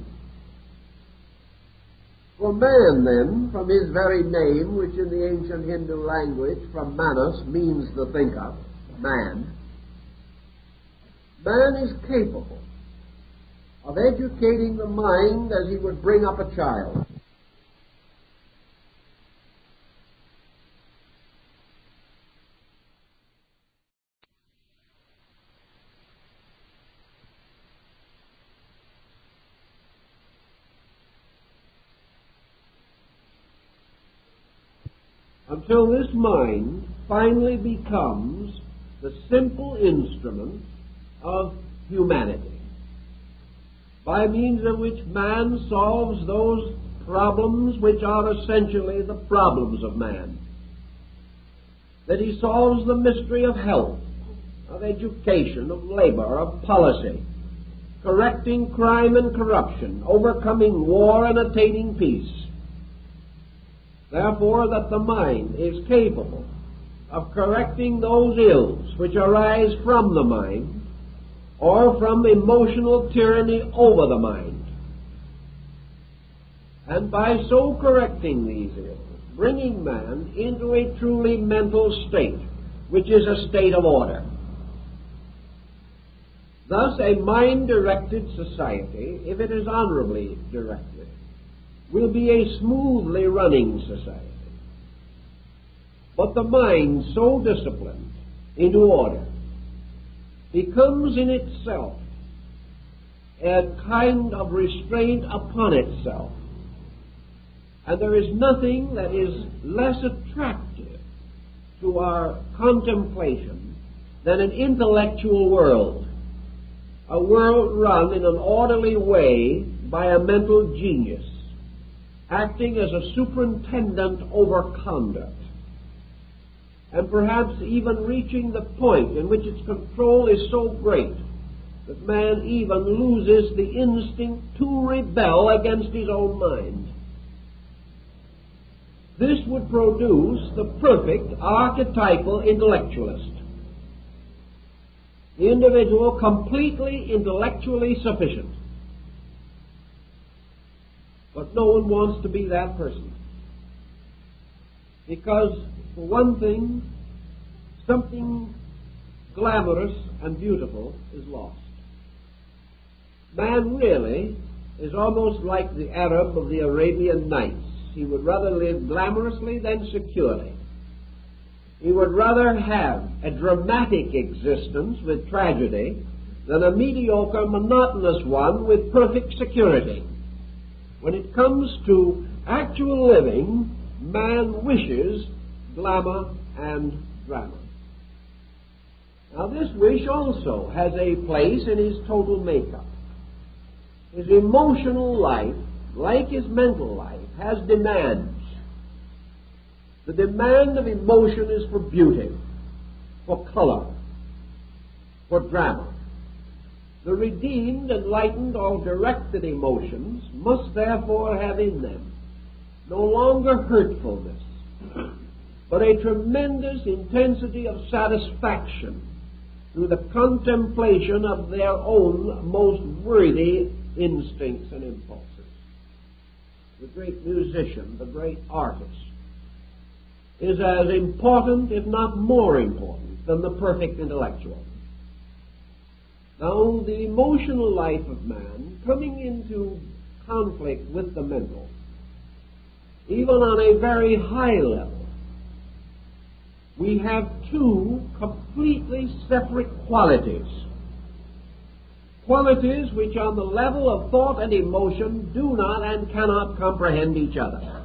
For man, then, from his very name, which in the ancient Hindu language, from manas, means the thinker, man is capable of educating the mind as he would bring up a child. Until this mind finally becomes the simple instrument of humanity. by means of which man solves those problems which are essentially the problems of man. That he solves the mystery of health, of education, of labor, of policy, correcting crime and corruption, overcoming war and attaining peace. Therefore, that the mind is capable of correcting those ills which arise from the mind or from emotional tyranny over the mind. And by so correcting these ills, bringing man into a truly mental state, which is a state of order. Thus, a mind-directed society, if it is honorably directed, will be a smoothly running society. But the mind, so disciplined into order, becomes in itself a kind of restraint upon itself. And there is nothing that is less attractive to our contemplation than an intellectual world. A world run in an orderly way by a mental genius, acting as a superintendent over conduct, and perhaps even reaching the point in which its control is so great that man even loses the instinct to rebel against his own mind. This would produce the perfect archetypal intellectualist. The individual completely intellectually sufficient. But no one wants to be that person. Because, for one thing, something glamorous and beautiful is lost. Man really is almost like the Arab of the Arabian Nights. He would rather live glamorously than securely. He would rather have a dramatic existence with tragedy than a mediocre, monotonous one with perfect security. When it comes to actual living, man wishes glamour and drama. Now, this wish also has a place in his total makeup. His emotional life, like his mental life, has demands. The demand of emotion is for beauty, for color, for drama. The redeemed, enlightened, or directed emotions must therefore have in them no longer hurtfulness, but a tremendous intensity of satisfaction through the contemplation of their own most worthy instincts and impulses. The great musician, the great artist, is as important, if not more important, than the perfect intellectual. Now, the emotional life of man, coming into conflict with the mental, even on a very high level, we have two completely separate qualities. Qualities which on the level of thought and emotion do not and cannot comprehend each other.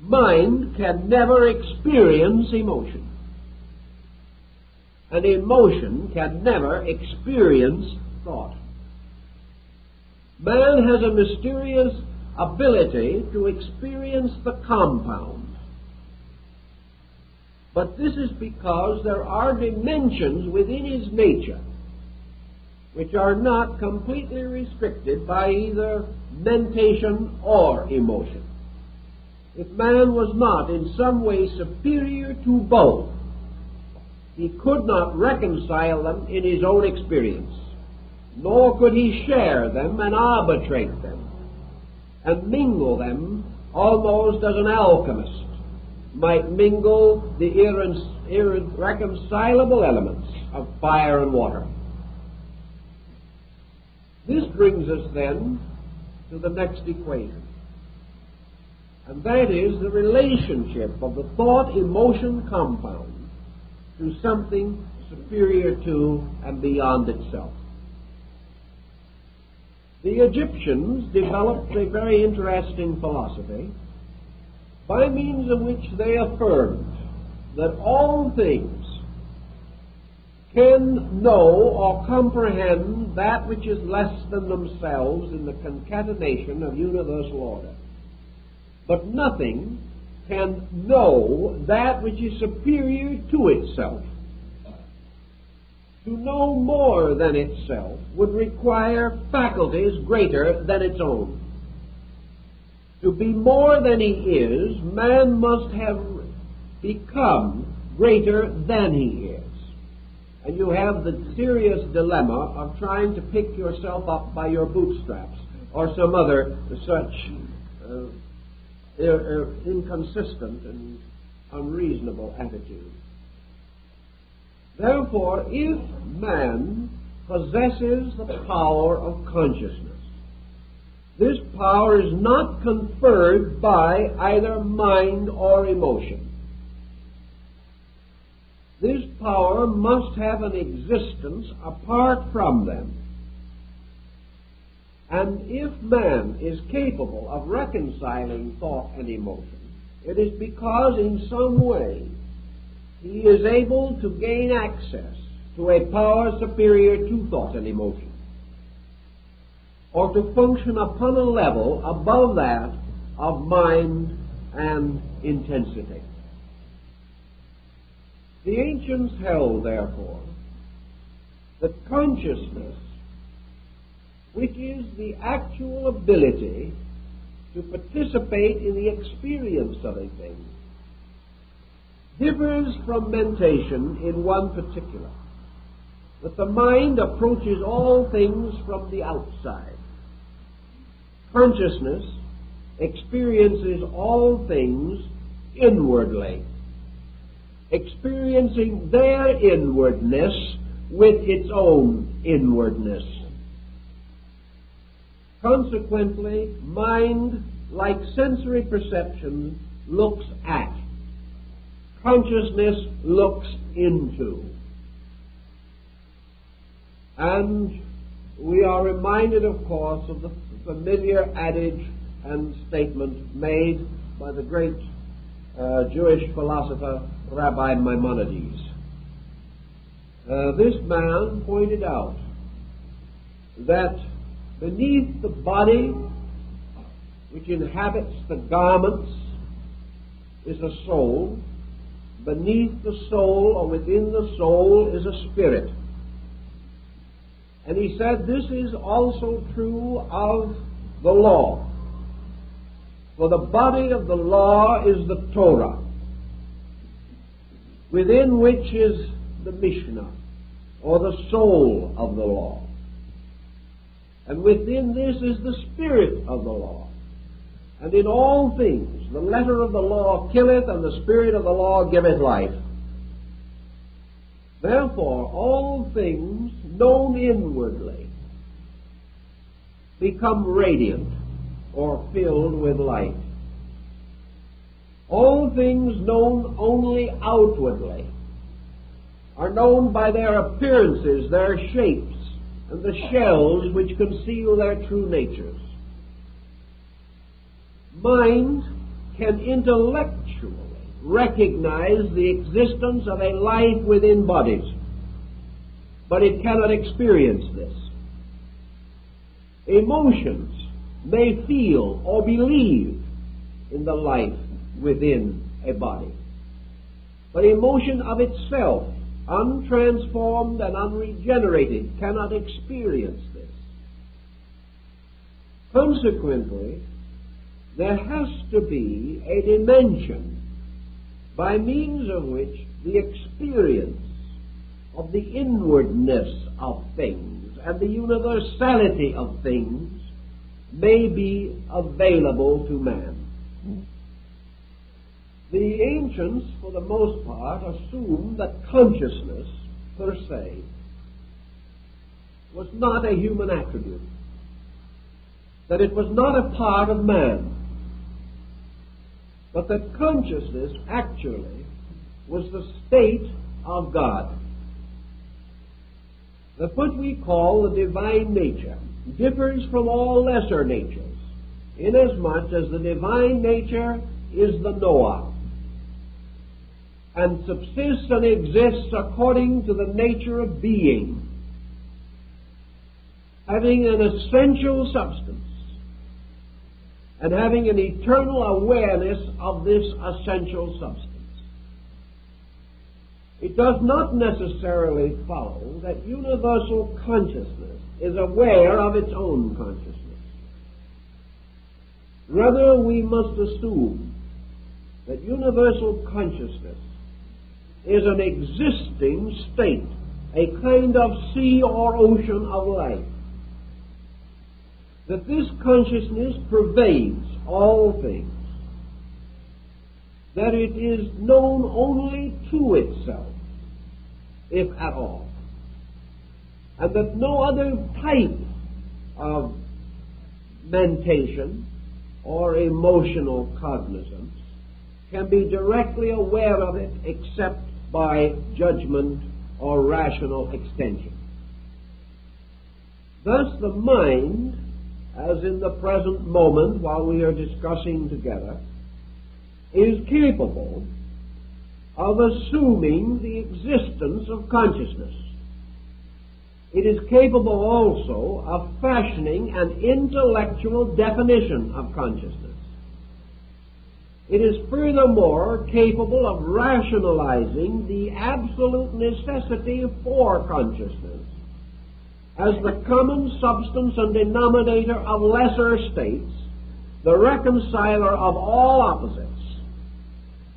Mind can never experience emotion. And emotion can never experience thought. Man has a mysterious ability to experience the compound. But this is because there are dimensions within his nature which are not completely restricted by either mentation or emotion. If man was not in some way superior to both, he could not reconcile them in his own experience, nor could he share them and arbitrate them and mingle them almost as an alchemist might mingle the irreconcilable elements of fire and water. This brings us then to the next equation. And that is the relationship of the thought-emotion compound to something superior to and beyond itself. The Egyptians developed a very interesting philosophy by means of which they affirmed that all things can know or comprehend that which is less than themselves in the concatenation of universal order. But nothing can know that which is superior to itself. To know more than itself would require faculties greater than its own. To be more than he is, man must have become greater than he is. And you have the serious dilemma of trying to pick yourself up by your bootstraps or some other such inconsistent and unreasonable attitude. Therefore, if man possesses the power of consciousness, this power is not conferred by either mind or emotion. This power must have an existence apart from them. And if man is capable of reconciling thought and emotion, it is because in some way he is able to gain access to a power superior to thought and emotion, or to function upon a level above that of mind and intensity. The ancients held, therefore, that consciousness, which is the actual ability to participate in the experience of a thing, differs from mentation in one particular, that the mind approaches all things from the outside. Consciousness experiences all things inwardly, experiencing their inwardness with its own inwardness. Consequently, mind, like sensory perception, looks at. Consciousness looks into. And we are reminded, of course, of the familiar adage and statement made by the great Jewish philosopher Rabbi Maimonides. This man pointed out that beneath the body, which inhabits the garments, is a soul. Beneath the soul, or within the soul, is a spirit. And he said this is also true of the law. For the body of the law is the Torah, within which is the Mishnah, or the soul of the law. And within this is the spirit of the law. And in all things, the letter of the law killeth, and the spirit of the law giveth life. Therefore, all things known inwardly become radiant, or filled with light. All things known only outwardly are known by their appearances, their shapes, and the shells which conceal their true natures. Mind can intellectually recognize the existence of a life within bodies, but it cannot experience this. Emotions may feel or believe in the life within a body, but emotion of itself, untransformed and unregenerated, cannot experience this. Consequently, there has to be a dimension by means of which the experience of the inwardness of things and the universality of things may be available to man. The ancients, for the most part, assumed that consciousness, per se, was not a human attribute, that it was not a part of man, but that consciousness actually was the state of God. That what we call the divine nature differs from all lesser natures, inasmuch as the divine nature is the knower, and subsists and exists according to the nature of being, having an essential substance and having an eternal awareness of this essential substance. It does not necessarily follow that universal consciousness is aware of its own consciousness. Rather, we must assume that universal consciousness is an existing state, a kind of sea or ocean of life. That this consciousness pervades all things. That it is known only to itself, if at all. And that no other type of mentation or emotional cognizance can be directly aware of it except by judgment or rational extension. Thus the mind, as in the present moment while we are discussing together, is capable of assuming the existence of consciousness. It is capable also of fashioning an intellectual definition of consciousness. It is furthermore capable of rationalizing the absolute necessity for consciousness as the common substance and denominator of lesser states, the reconciler of all opposites,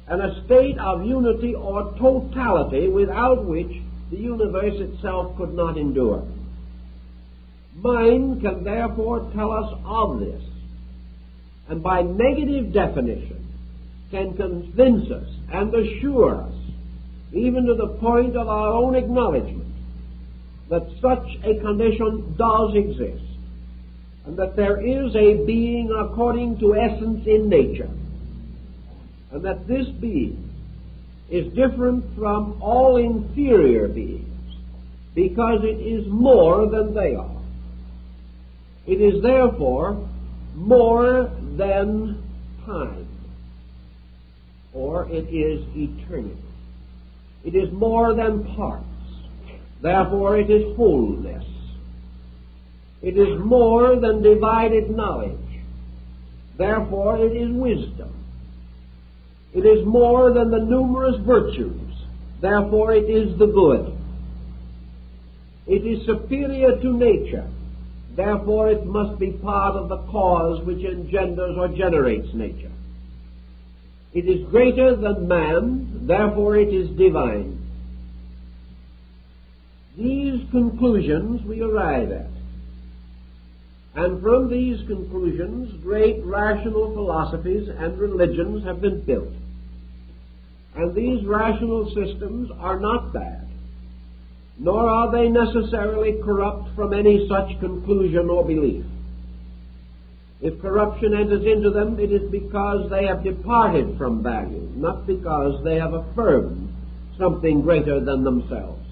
and a state of unity or totality without which the universe itself could not endure. Mind can therefore tell us of this, and by negative definition can convince us and assure us, even to the point of our own acknowledgement, that such a condition does exist, and that there is a being according to essence in nature, and that this being is different from all inferior beings because it is more than they are. It is therefore more than time, or it is eternity. It is more than parts. Therefore, it is fullness. It is more than divided knowledge. Therefore, it is wisdom. It is more than the numerous virtues. Therefore, it is the good. It is superior to nature. Therefore, it must be part of the cause which engenders or generates nature. It is greater than man. Therefore, it is divine. These conclusions we arrive at, and from these conclusions great rational philosophies and religions have been built, and these rational systems are not bad, nor are they necessarily corrupt from any such conclusion or belief. If corruption enters into them, it is because they have departed from value, not because they have affirmed something greater than themselves.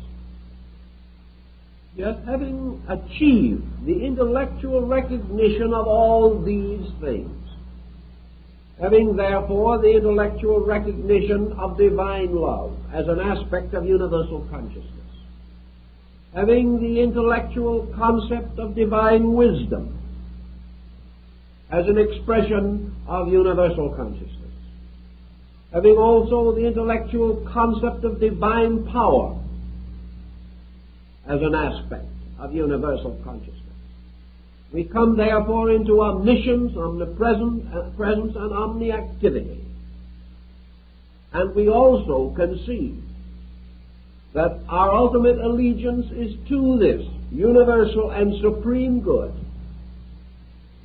Yet, having achieved the intellectual recognition of all these things, having therefore the intellectual recognition of divine love as an aspect of universal consciousness, having the intellectual concept of divine wisdom as an expression of universal consciousness, having also the intellectual concept of divine power as an aspect of universal consciousness, we come therefore into omniscience, omnipresence, and omniactivity. And we also conceive that our ultimate allegiance is to this universal and supreme good,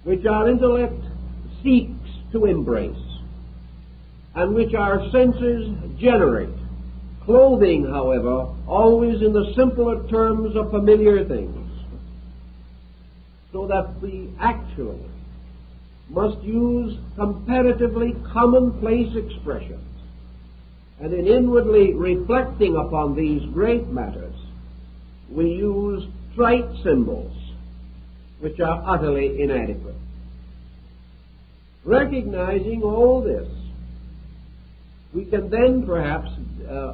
which our intellect seeks to embrace, and which our senses generate, clothing, however, always in the simpler terms of familiar things, so that we actually must use comparatively commonplace expressions, and in inwardly reflecting upon these great matters, we use trite symbols which are utterly inadequate. Recognizing all this, we can then perhaps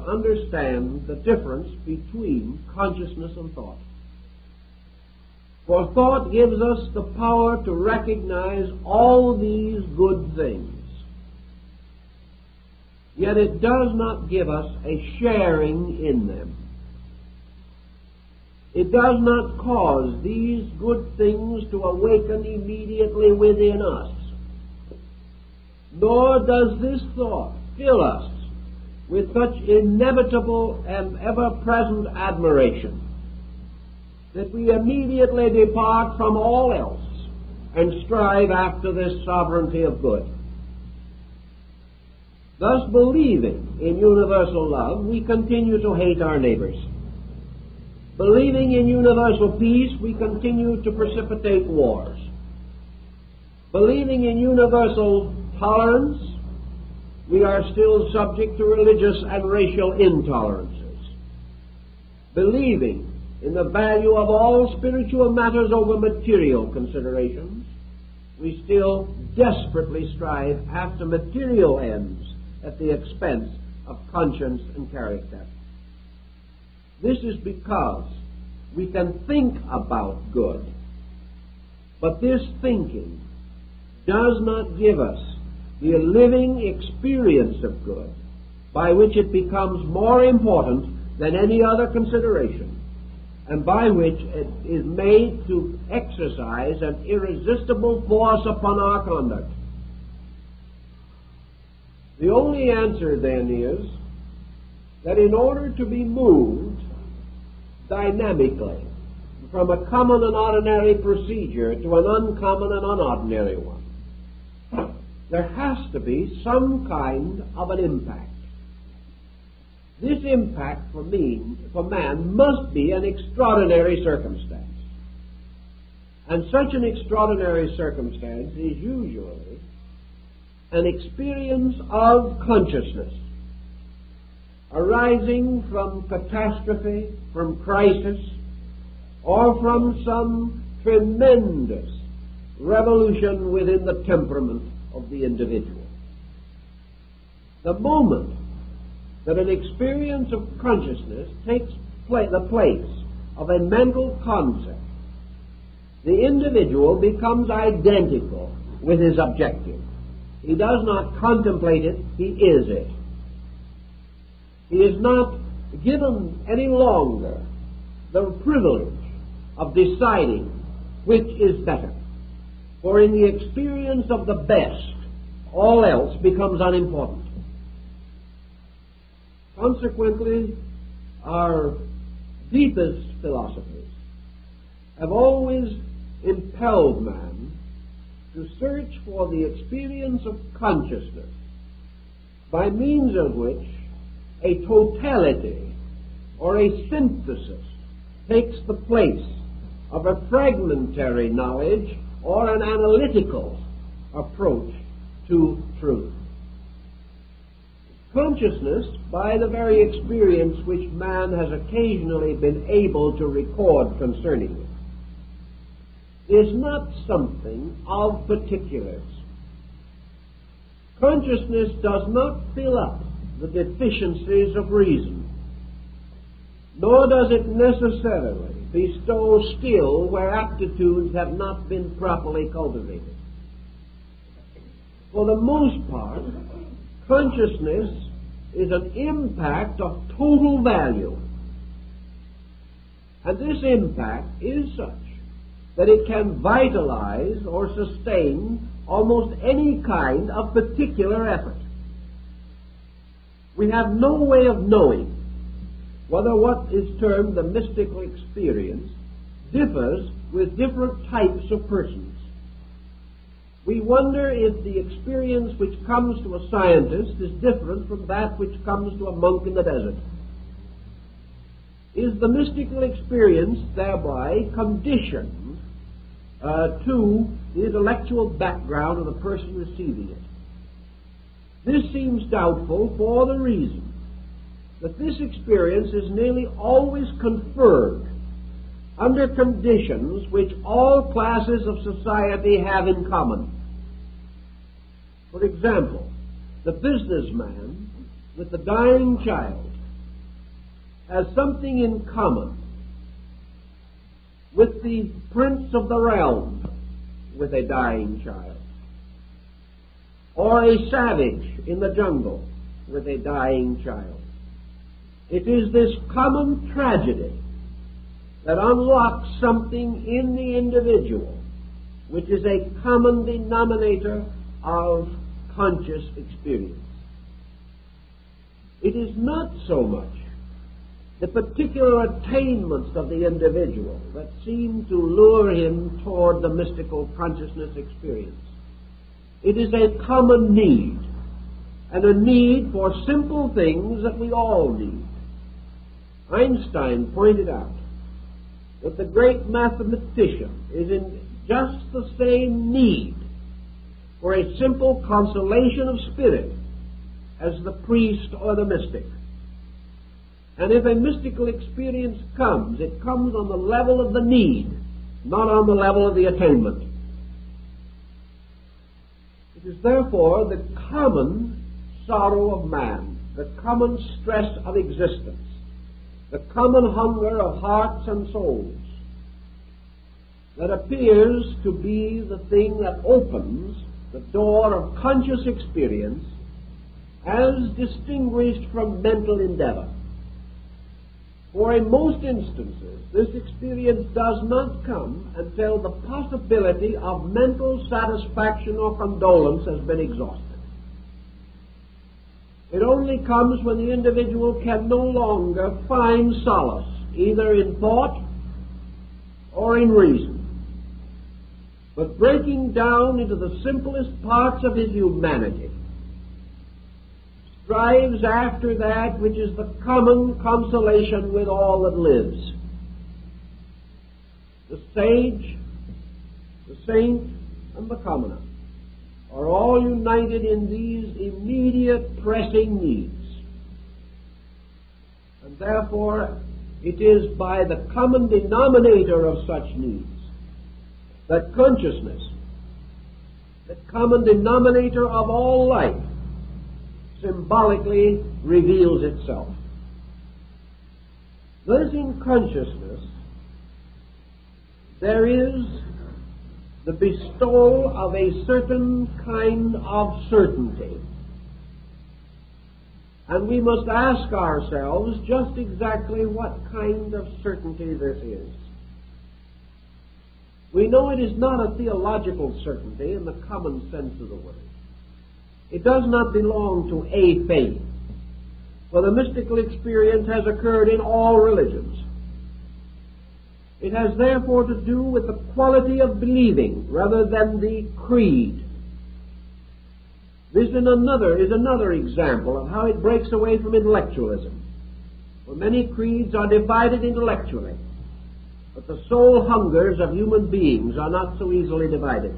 understand the difference between consciousness and thought. For thought gives us the power to recognize all these good things. Yet it does not give us a sharing in them. It does not cause these good things to awaken immediately within us. Nor does this thought fill us with such inevitable and ever-present admiration that we immediately depart from all else and strive after this sovereignty of good. Thus, believing in universal love, we continue to hate our neighbors. Believing in universal peace, we continue to precipitate wars. Believing in universal tolerance, we are still subject to religious and racial intolerances. Believing in the value of all spiritual matters over material considerations, we still desperately strive after material ends at the expense of conscience and character. This is because we can think about good, but this thinking does not give us the living experience of good, by which it becomes more important than any other consideration, and by which it is made to exercise an irresistible force upon our conduct. The only answer, then, is that in order to be moved dynamically from a common and ordinary procedure to an uncommon and unordinary one, there has to be some kind of an impact. This impact for man must be an extraordinary circumstance. And such an extraordinary circumstance is usually an experience of consciousness arising from catastrophe, from crisis, or from some tremendous revolution within the temperament of the individual. The moment that an experience of consciousness takes the place of a mental concept, the individual becomes identical with his objective. He does not contemplate it, he is it. He is not given any longer the privilege of deciding which is better. For in the experience of the best, all else becomes unimportant. Consequently, our deepest philosophies have always impelled man to search for the experience of consciousness, by means of which a totality or a synthesis takes the place of a fragmentary knowledge or an analytical approach to truth. Consciousness, by the very experience which man has occasionally been able to record concerning it, is not something of particulars. Consciousness does not fill up the deficiencies of reason, nor does it necessarily bestow skill where aptitudes have not been properly cultivated. For the most part, consciousness is an impact of total value. And this impact is such that it can vitalize or sustain almost any kind of particular effort. We have no way of knowing whether what is termed the mystical experience differs with different types of persons. We wonder if the experience which comes to a scientist is different from that which comes to a monk in the desert. Is the mystical experience thereby conditioned to the intellectual background of the person receiving it? This seems doubtful for the reason that this experience is nearly always conferred under conditions which all classes of society have in common. For example, the businessman with the dying child has something in common with the prince of the realm with a dying child, or a savage in the jungle with a dying child. It is this common tragedy that unlocks something in the individual, which is a common denominator of conscious experience. It is not so much the particular attainments of the individual that seem to lure him toward the mystical consciousness experience. It is a common need, and a need for simple things that we all need. Einstein pointed out that the great mathematician is in just the same need for a simple consolation of spirit as the priest or the mystic. And if a mystical experience comes, it comes on the level of the need, not on the level of the attainment. It is therefore the common sorrow of man, the common stress of existence, the common hunger of hearts and souls that appears to be the thing that opens the door of conscious experience as distinguished from mental endeavor. For in most instances, this experience does not come until the possibility of mental satisfaction or condolence has been exhausted. It only comes when the individual can no longer find solace, either in thought or in reason, but breaking down into the simplest parts of his humanity, strives after that which is the common consolation with all that lives. The sage, the saint, and the commoner are all united in these immediate pressing needs. And therefore, it is by the common denominator of such needs that consciousness, the common denominator of all life, symbolically reveals itself. Thus, in consciousness, there is the bestowal of a certain kind of certainty. And we must ask ourselves just exactly what kind of certainty this is. We know it is not a theological certainty in the common sense of the word. It does not belong to a faith, for the mystical experience has occurred in all religions. It has therefore to do with the quality of believing rather than the creed. This is another example of how it breaks away from intellectualism, for many creeds are divided intellectually, but the soul hungers of human beings are not so easily divided.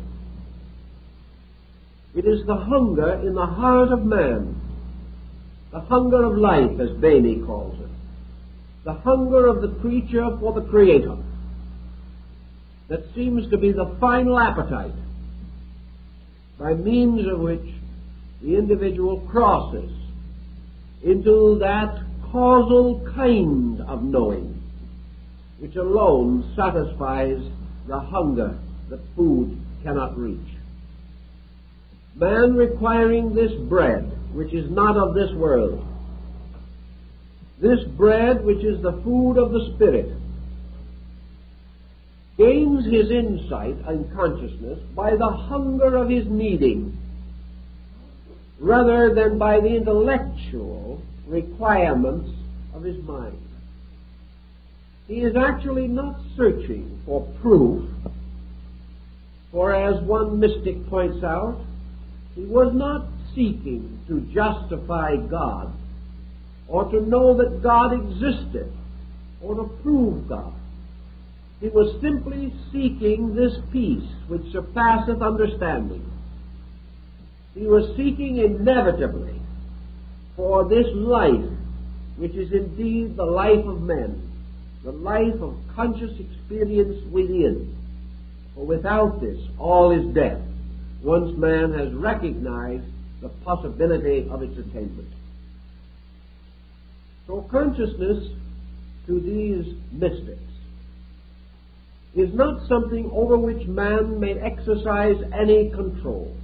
It is the hunger in the heart of man, the hunger of life, as Bailey calls it, the hunger of the creature for the Creator, that seems to be the final appetite by means of which the individual crosses into that causal kind of knowing which alone satisfies the hunger that food cannot reach. Man requiring this bread which is not of this world, this bread which is the food of the Spirit, gains his insight and consciousness by the hunger of his needing, rather than by the intellectual requirements of his mind. He is actually not searching for proof, for as one mystic points out, he was not seeking to justify God, or to know that God existed, or to prove God. He was simply seeking this peace which surpasseth understanding. He was seeking inevitably for this life, which is indeed the life of men, the life of conscious experience within. For without this, all is death, once man has recognized the possibility of its attainment. So consciousness to these mystics is not something over which man may exercise any control.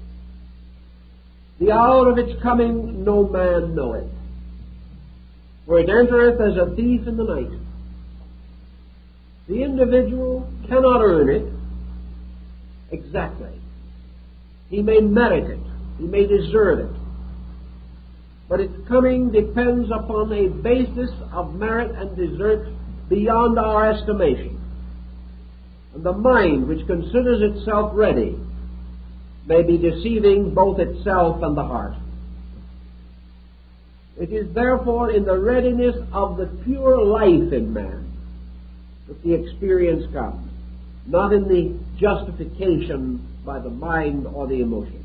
The hour of its coming no man knoweth, for it entereth as a thief in the night. The individual cannot earn it exactly. He may merit it, he may deserve it, but its coming depends upon a basis of merit and desert beyond our estimation. And the mind which considers itself ready may be deceiving both itself and the heart. It is therefore in the readiness of the pure life in man that the experience comes, not in the justification by the mind or the emotions.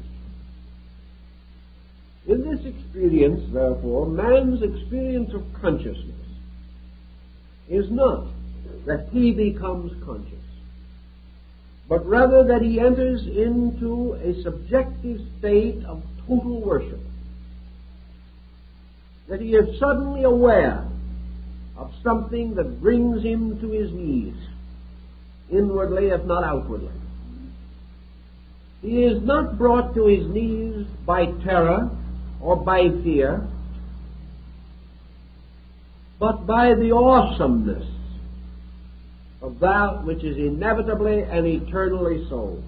In this experience, therefore, man's experience of consciousness is not that he becomes conscious, but rather that he enters into a subjective state of total worship, that he is suddenly aware of something that brings him to his knees, inwardly if not outwardly. He is not brought to his knees by terror or by fear, but by the awesomeness of that which is inevitably and eternally so.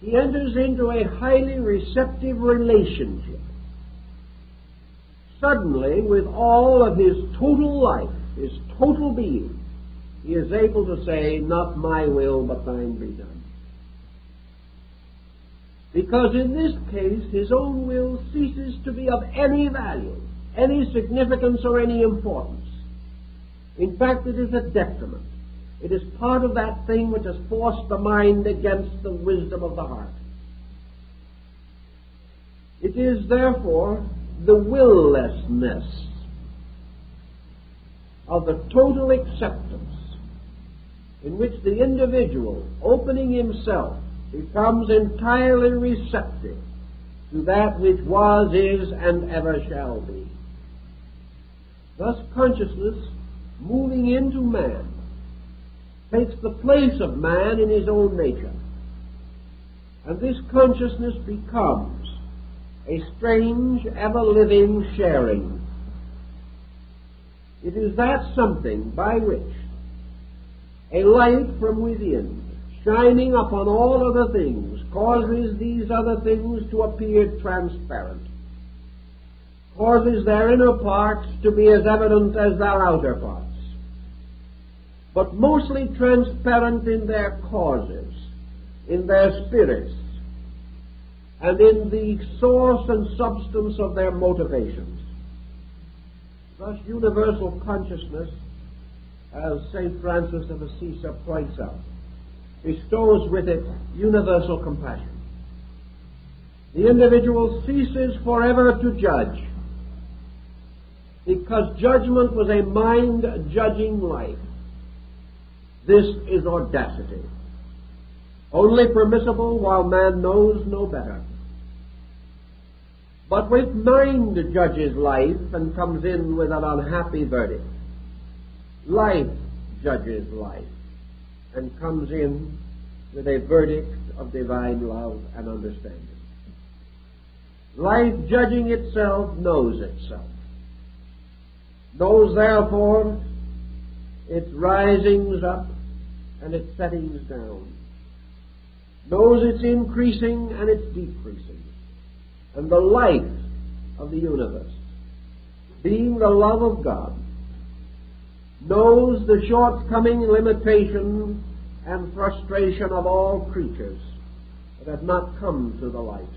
He enters into a highly receptive relationship, suddenly, with all of his total life, his total being. He is able to say, "Not my will, but thine be done." Because in this case, his own will ceases to be of any value, any significance, or any importance. In fact, it is a detriment. It is part of that thing which has forced the mind against the wisdom of the heart. It is, therefore, the willlessness of the total acceptance in which the individual, opening himself, becomes entirely receptive to that which was, is, and ever shall be. Thus consciousness, moving into man, takes the place of man in his own nature. And this consciousness becomes a strange, ever-living sharing. It is that something by which a light from within, shining upon all other things, causes these other things to appear transparent, causes their inner parts to be as evident as their outer parts, but mostly transparent in their causes, in their spirits, and in the source and substance of their motivations. Thus universal consciousness, as St. Francis of Assisi points out, bestows with it universal compassion. The individual ceases forever to judge, because judgment was a mind-judging life. This is audacity, only permissible while man knows no better. But with mind judges life and comes in with an unhappy verdict. Life judges life and comes in with a verdict of divine love and understanding. Life, judging itself, knows itself, knows therefore its risings up and its settings down, knows its increasing and its decreasing. And the life of the universe, being the love of God, knows the shortcoming, limitation, and frustration of all creatures that have not come to the light.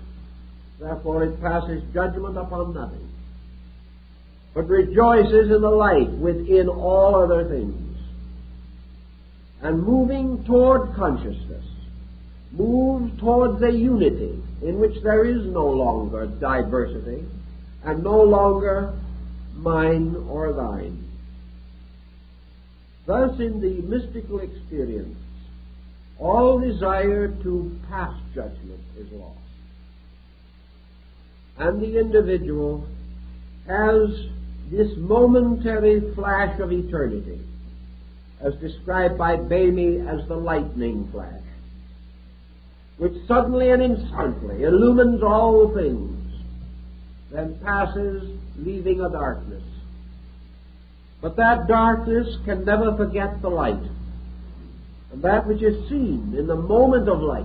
Therefore it passes judgment upon nothing, but rejoices in the light within all other things. And moving toward consciousness, moves towards a unity in which there is no longer diversity, and no longer mine or thine. Thus, in the mystical experience, all desire to pass judgment is lost, and the individual has this momentary flash of eternity, as described by Bailey as the lightning flash, which suddenly and instantly illumines all things, then passes, leaving a darkness. But that darkness can never forget the light, and that which is seen in the moment of light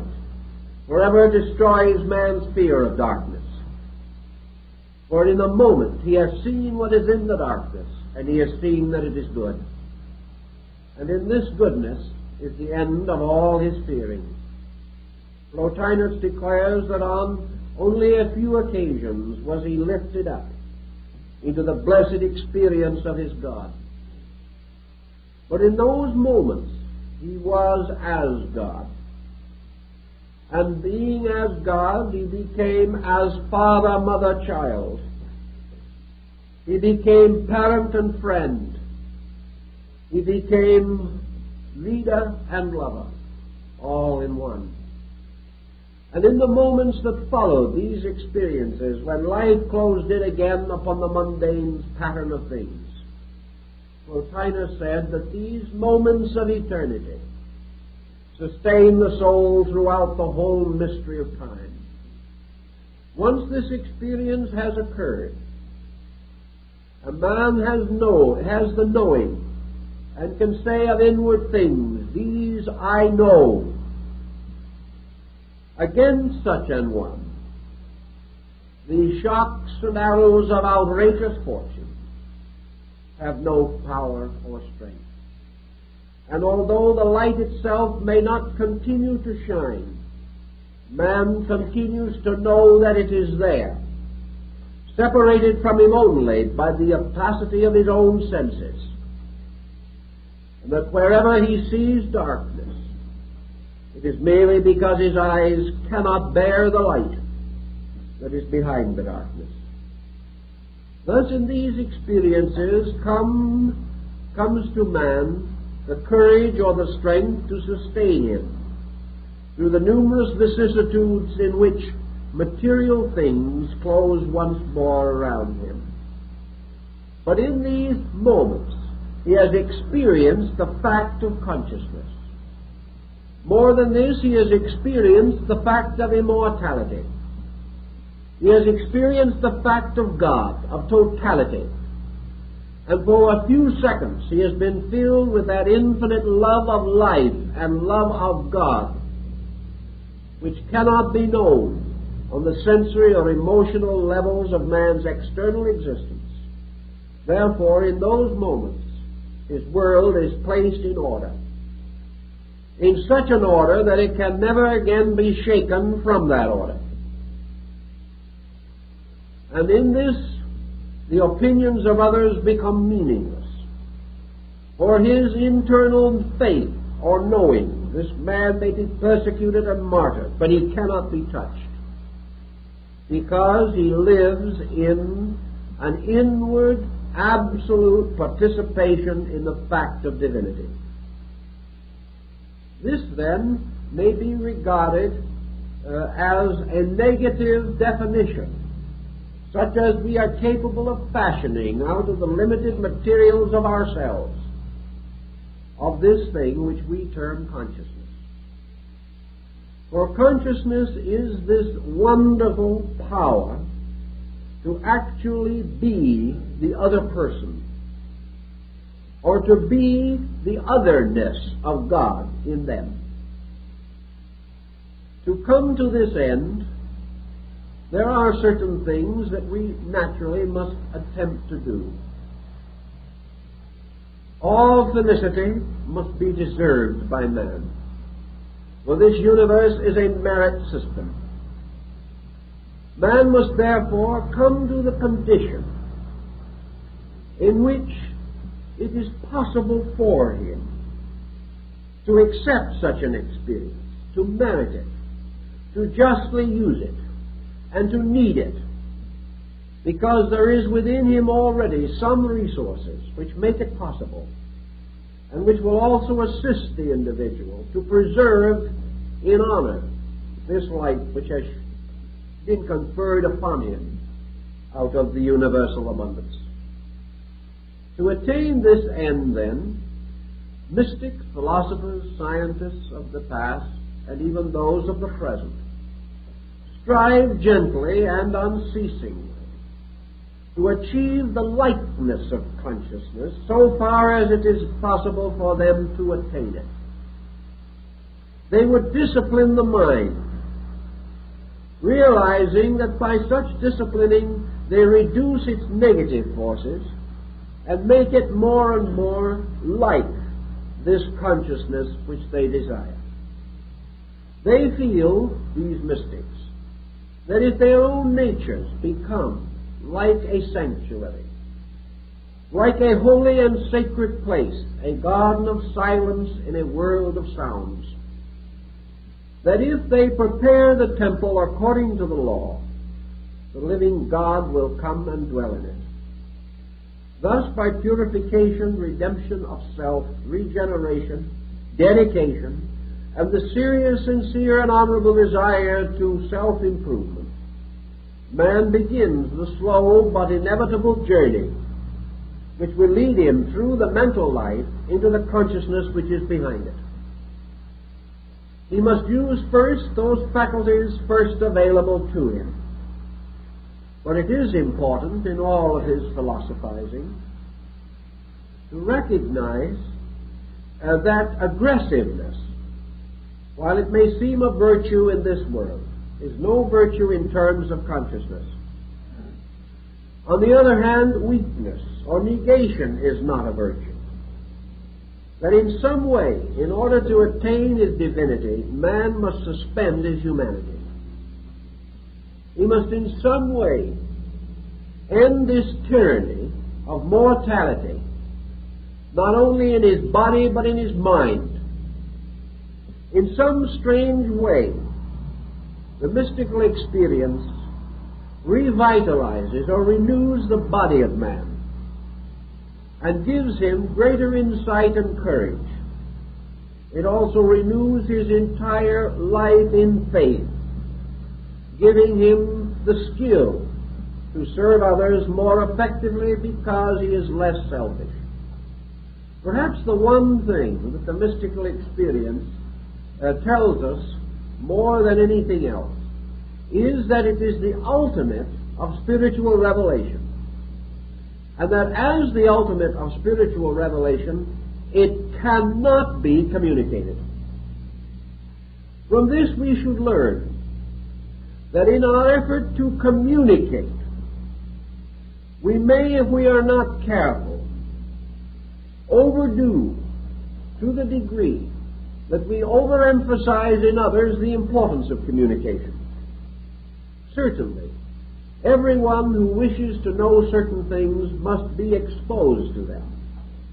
forever destroys man's fear of darkness. For in the moment he has seen what is in the darkness, and he has seen that it is good. And in this goodness is the end of all his fearing. Plotinus declares that on only a few occasions was he lifted up into the blessed experience of his God. But in those moments he was as God. And being as God, he became as father, mother, child. He became parent and friend. He became leader and lover, all in one. And in the moments that followed these experiences, when life closed in again upon the mundane's pattern of things, Plotinus said that these moments of eternity sustain the soul throughout the whole mystery of time. Once this experience has occurred, a man has the knowing and can say of inward things, "These I know." Against such an one, the shocks and arrows of outrageous fortune have no power or strength. And although the light itself may not continue to shine, man continues to know that it is there, separated from him only by the opacity of his own senses. And that wherever he sees darkness, it is merely because his eyes cannot bear the light that is behind the darkness. Thus in these experiences comes to man the courage or the strength to sustain him through the numerous vicissitudes in which material things close once more around him. But in these moments, he has experienced the fact of consciousness. More than this, he has experienced the fact of immortality. He has experienced the fact of God, of totality. And for a few seconds he has been filled with that infinite love of life and love of God, which cannot be known on the sensory or emotional levels of man's external existence. Therefore, in those moments, his world is placed in order, in such an order that it can never again be shaken from that order. And in this, the opinions of others become meaningless. For his internal faith or knowing, this man may be persecuted and martyred, but he cannot be touched, because he lives in an inward, absolute participation in the fact of divinity. This, then, may be regarded as a negative definition, such as we are capable of fashioning out of the limited materials of ourselves, of this thing which we term consciousness. For consciousness is this wonderful power to actually be the other person, or to be the otherness of God in them. To come to this end, there are certain things that we naturally must attempt to do. All felicity must be deserved by man, for this universe is a merit system. Man must therefore come to the condition in which it is possible for him to accept such an experience, to merit it, to justly use it, and to need it, because there is within him already some resources which make it possible, and which will also assist the individual to preserve in honor this light which has been conferred upon him out of the universal abundance. To attain this end, then, mystics, philosophers, scientists of the past, and even those of the present, strive gently and unceasingly to achieve the lightness of consciousness so far as it is possible for them to attain it. They would discipline the mind, realizing that by such disciplining they reduce its negative forces and make it more and more like this consciousness which they desire. They feel, these mystics, that if their own natures become like a sanctuary, like a holy and sacred place, a garden of silence in a world of sounds, that if they prepare the temple according to the law, the living God will come and dwell in it. Thus, by purification, redemption of self, regeneration, dedication, and the serious, sincere, and honorable desire to self-improvement, man begins the slow but inevitable journey which will lead him through the mental life into the consciousness which is behind it. He must use first those faculties first available to him. But it is important in all of his philosophizing to recognize that aggressiveness, while it may seem a virtue in this world, is no virtue in terms of consciousness. On the other hand, weakness or negation is not a virtue. That in some way, in order to attain his divinity, man must suspend his humanity. He must in some way end this tyranny of mortality, not only in his body but in his mind. In some strange way, the mystical experience revitalizes or renews the body of man and gives him greater insight and courage. It also renews his entire life in faith, giving him the skill to serve others more effectively because he is less selfish. Perhaps the one thing that the mystical experience tells us more than anything else is that it is the ultimate of spiritual revelation, and that as the ultimate of spiritual revelation, it cannot be communicated. From this we should learn that in our effort to communicate, we may, if we are not careful, overdo to the degree that we overemphasize in others the importance of communication. Certainly, everyone who wishes to know certain things must be exposed to them,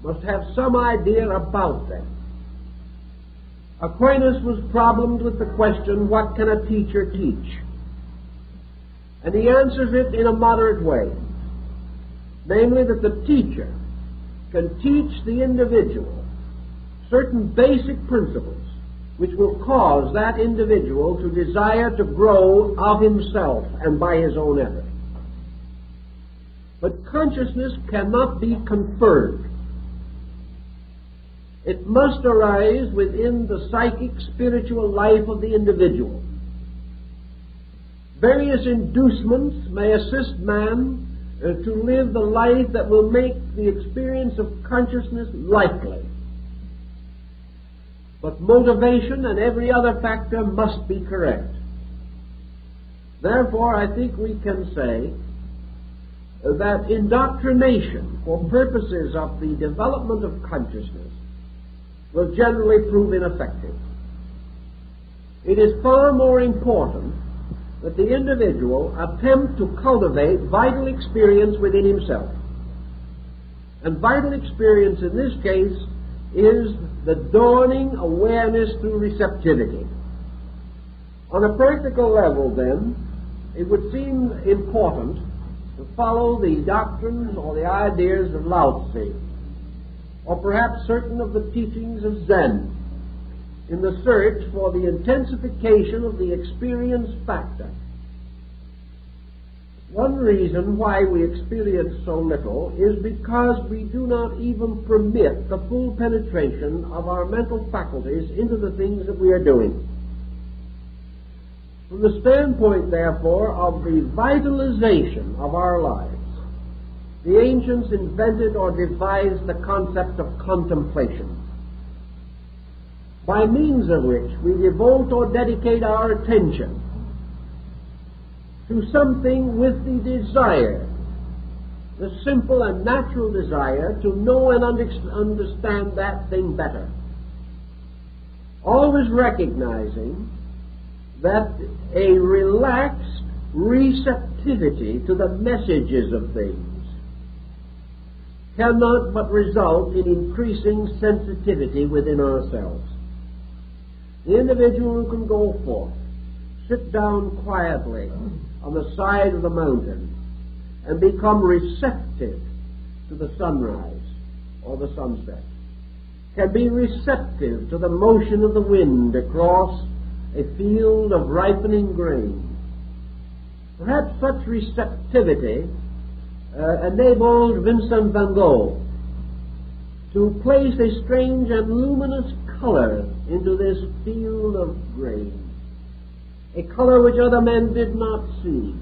must have some idea about them. Aquinas was problemed with the question, what can a teacher teach? And he answers it in a moderate way, namely that the teacher can teach the individual certain basic principles which will cause that individual to desire to grow of himself and by his own effort. But consciousness cannot be conferred. It must arise within the psychic, spiritual life of the individual. Various inducements may assist man to live the life that will make the experience of consciousness likely. But motivation and every other factor must be correct. Therefore, I think we can say that indoctrination for purposes of the development of consciousness will generally prove ineffective. It is far more important that the individual attempt to cultivate vital experience within himself. And vital experience in this case is the dawning awareness through receptivity. On a practical level, then, it would seem important to follow the doctrines or the ideas of Lao Tzu, or perhaps certain of the teachings of Zen, in the search for the intensification of the experience factor. One reason why we experience so little is because we do not even permit the full penetration of our mental faculties into the things that we are doing. From the standpoint, therefore, of the vitalization of our lives, the ancients invented or devised the concept of contemplation, by means of which we devote or dedicate our attention to something with the desire, the simple and natural desire, to know and understand that thing better. Always recognizing that a relaxed receptivity to the messages of things cannot but result in increasing sensitivity within ourselves. The individual who can go forth, sit down quietly on the side of the mountain and become receptive to the sunrise or the sunset, can be receptive to the motion of the wind across a field of ripening grain. Perhaps such receptivity enabled Vincent van Gogh to place a strange and luminous color into this field of grain, a color which other men did not see,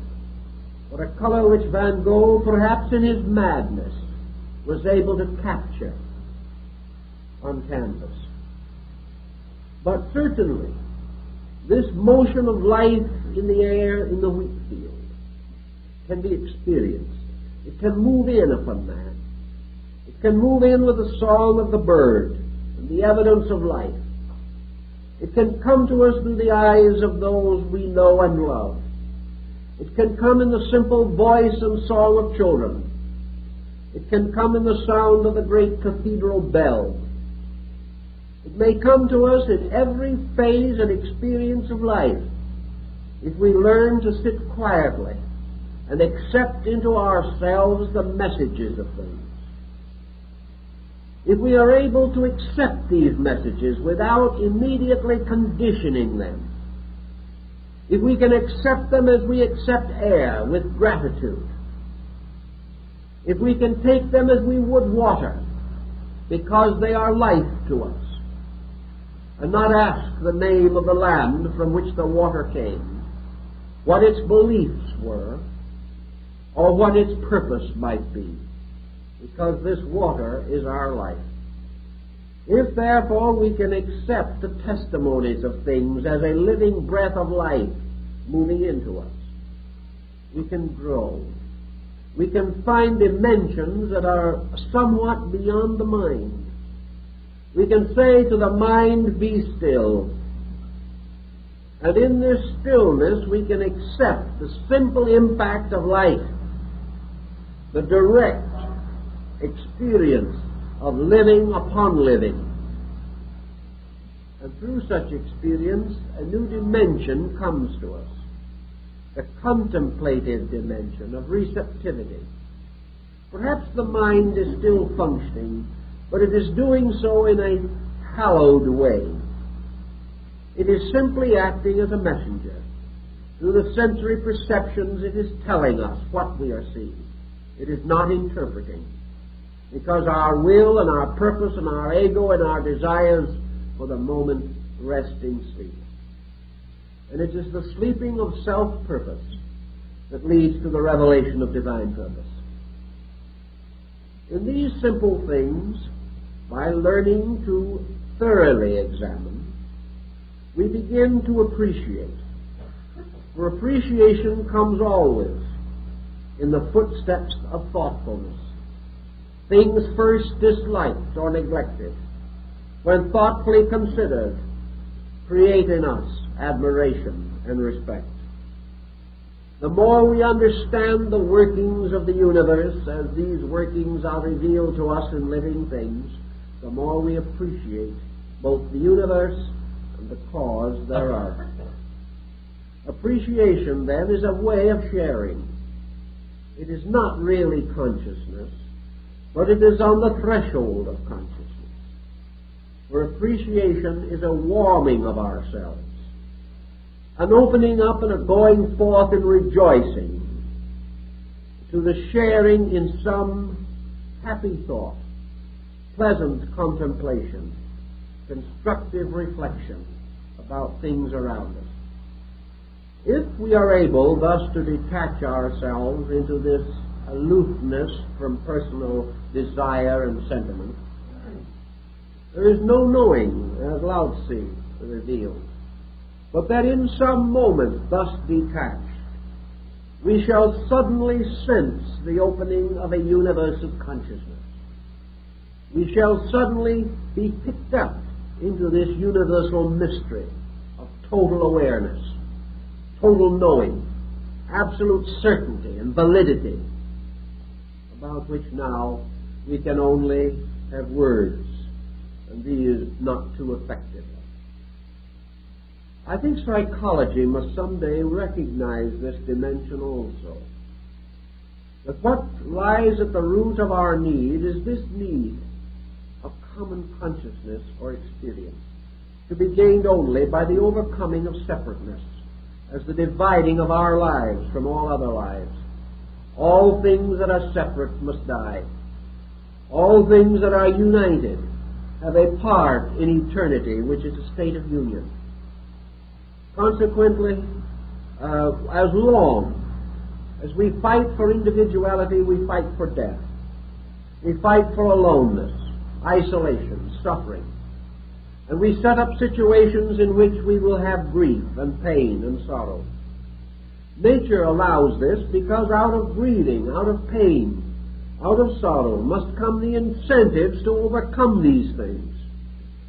but a color which Van Gogh, perhaps in his madness, was able to capture on canvas. But certainly, this motion of life in the air in the wheat field can be experienced. It can move in upon man. It can move in with the song of the bird and the evidence of life. It can come to us through the eyes of those we know and love. It can come in the simple voice and song of children. It can come in the sound of the great cathedral bell. It may come to us in every phase and experience of life if we learn to sit quietly and accept into ourselves the messages of things. If we are able to accept these messages without immediately conditioning them, if we can accept them as we accept air, with gratitude, if we can take them as we would water, because they are life to us, and not ask the name of the land from which the water came, what its beliefs were, or what its purpose might be, because this water is our life. If, therefore, we can accept the testimonies of things as a living breath of life moving into us, we can grow. We can find dimensions that are somewhat beyond the mind. We can say to the mind, "Be still." And in this stillness, we can accept the simple impact of life, the direct experience of living upon living. And through such experience, a new dimension comes to us, the contemplative dimension of receptivity. Perhaps the mind is still functioning, but it is doing so in a hallowed way. It is simply acting as a messenger. Through the sensory perceptions, it is telling us what we are seeing. It is not interpreting, because our will and our purpose and our ego and our desires for the moment rest in sleep. And it is the sleeping of self-purpose that leads to the revelation of divine purpose. In these simple things, by learning to thoroughly examine, we begin to appreciate. For appreciation comes always in the footsteps of thoughtfulness. Things first disliked or neglected, when thoughtfully considered, create in us admiration and respect. The more we understand the workings of the universe, as these workings are revealed to us in living things, the more we appreciate both the universe and the cause thereof. Appreciation, then, is a way of sharing. It is not really consciousness, but it is on the threshold of consciousness, for appreciation is a warming of ourselves, an opening up and a going forth in rejoicing, to the sharing in some happy thought, pleasant contemplation, constructive reflection about things around us. If we are able thus to detach ourselves into this aloofness from personal desire and sentiment, there is no knowing, as Lao Tzu revealed, but that in some moment thus detached, we shall suddenly sense the opening of a universe of consciousness. We shall suddenly be picked up into this universal mystery of total awareness, total knowing, absolute certainty and validity, about which now we can only have words, and these not too effectively. I think psychology must someday recognize this dimension also. But what lies at the root of our need is this need of common consciousness or experience, to be gained only by the overcoming of separateness, as the dividing of our lives from all other lives. All things that are separate must die. All things that are united have a part in eternity, which is a state of union. Consequently, as long as we fight for individuality, we fight for death. We fight for aloneness, isolation, suffering. And we set up situations in which we will have grief and pain and sorrow. Nature allows this because out of grieving, out of pain, out of sorrow must come the incentives to overcome these things.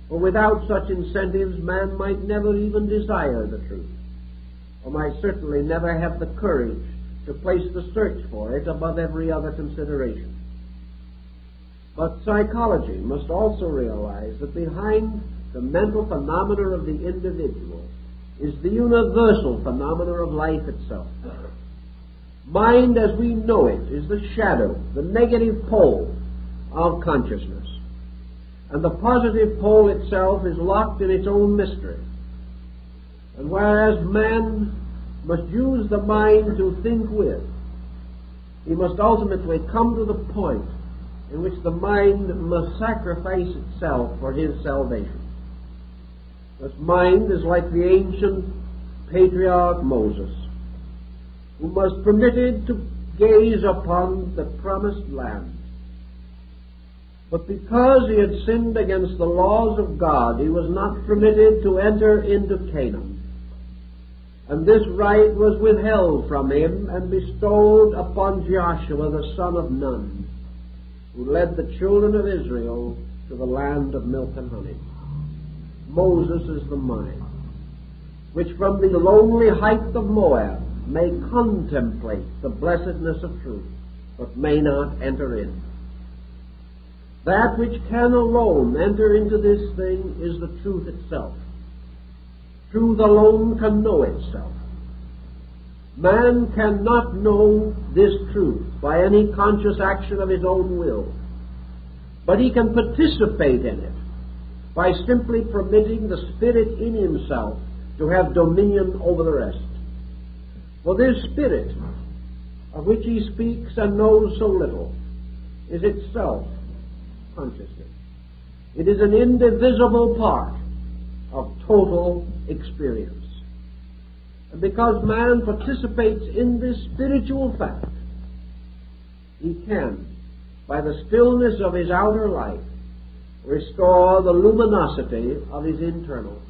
For without such incentives, man might never even desire the truth, or might certainly never have the courage to place the search for it above every other consideration. But psychology must also realize that behind the mental phenomena of the individual is the universal phenomena of life itself. Mind as we know it is the shadow, the negative pole of consciousness. And the positive pole itself is locked in its own mystery. And whereas man must use the mind to think with, he must ultimately come to the point in which the mind must sacrifice itself for his salvation. This mind is like the ancient patriarch Moses, who was permitted to gaze upon the promised land. But because he had sinned against the laws of God, he was not permitted to enter into Canaan. And this right was withheld from him and bestowed upon Joshua, the son of Nun, who led the children of Israel to the land of milk and honey. Moses is the mind, which from the lonely height of Moab may contemplate the blessedness of truth, but may not enter in. That which can alone enter into this thing is the truth itself. Truth alone can know itself. Man cannot know this truth by any conscious action of his own will, but he can participate in it by simply permitting the spirit in himself to have dominion over the rest. For this spirit, of which he speaks and knows so little, is itself consciousness. It is an indivisible part of total experience. And because man participates in this spiritual fact, he can, by the stillness of his outer life, restore the luminosity of his internal.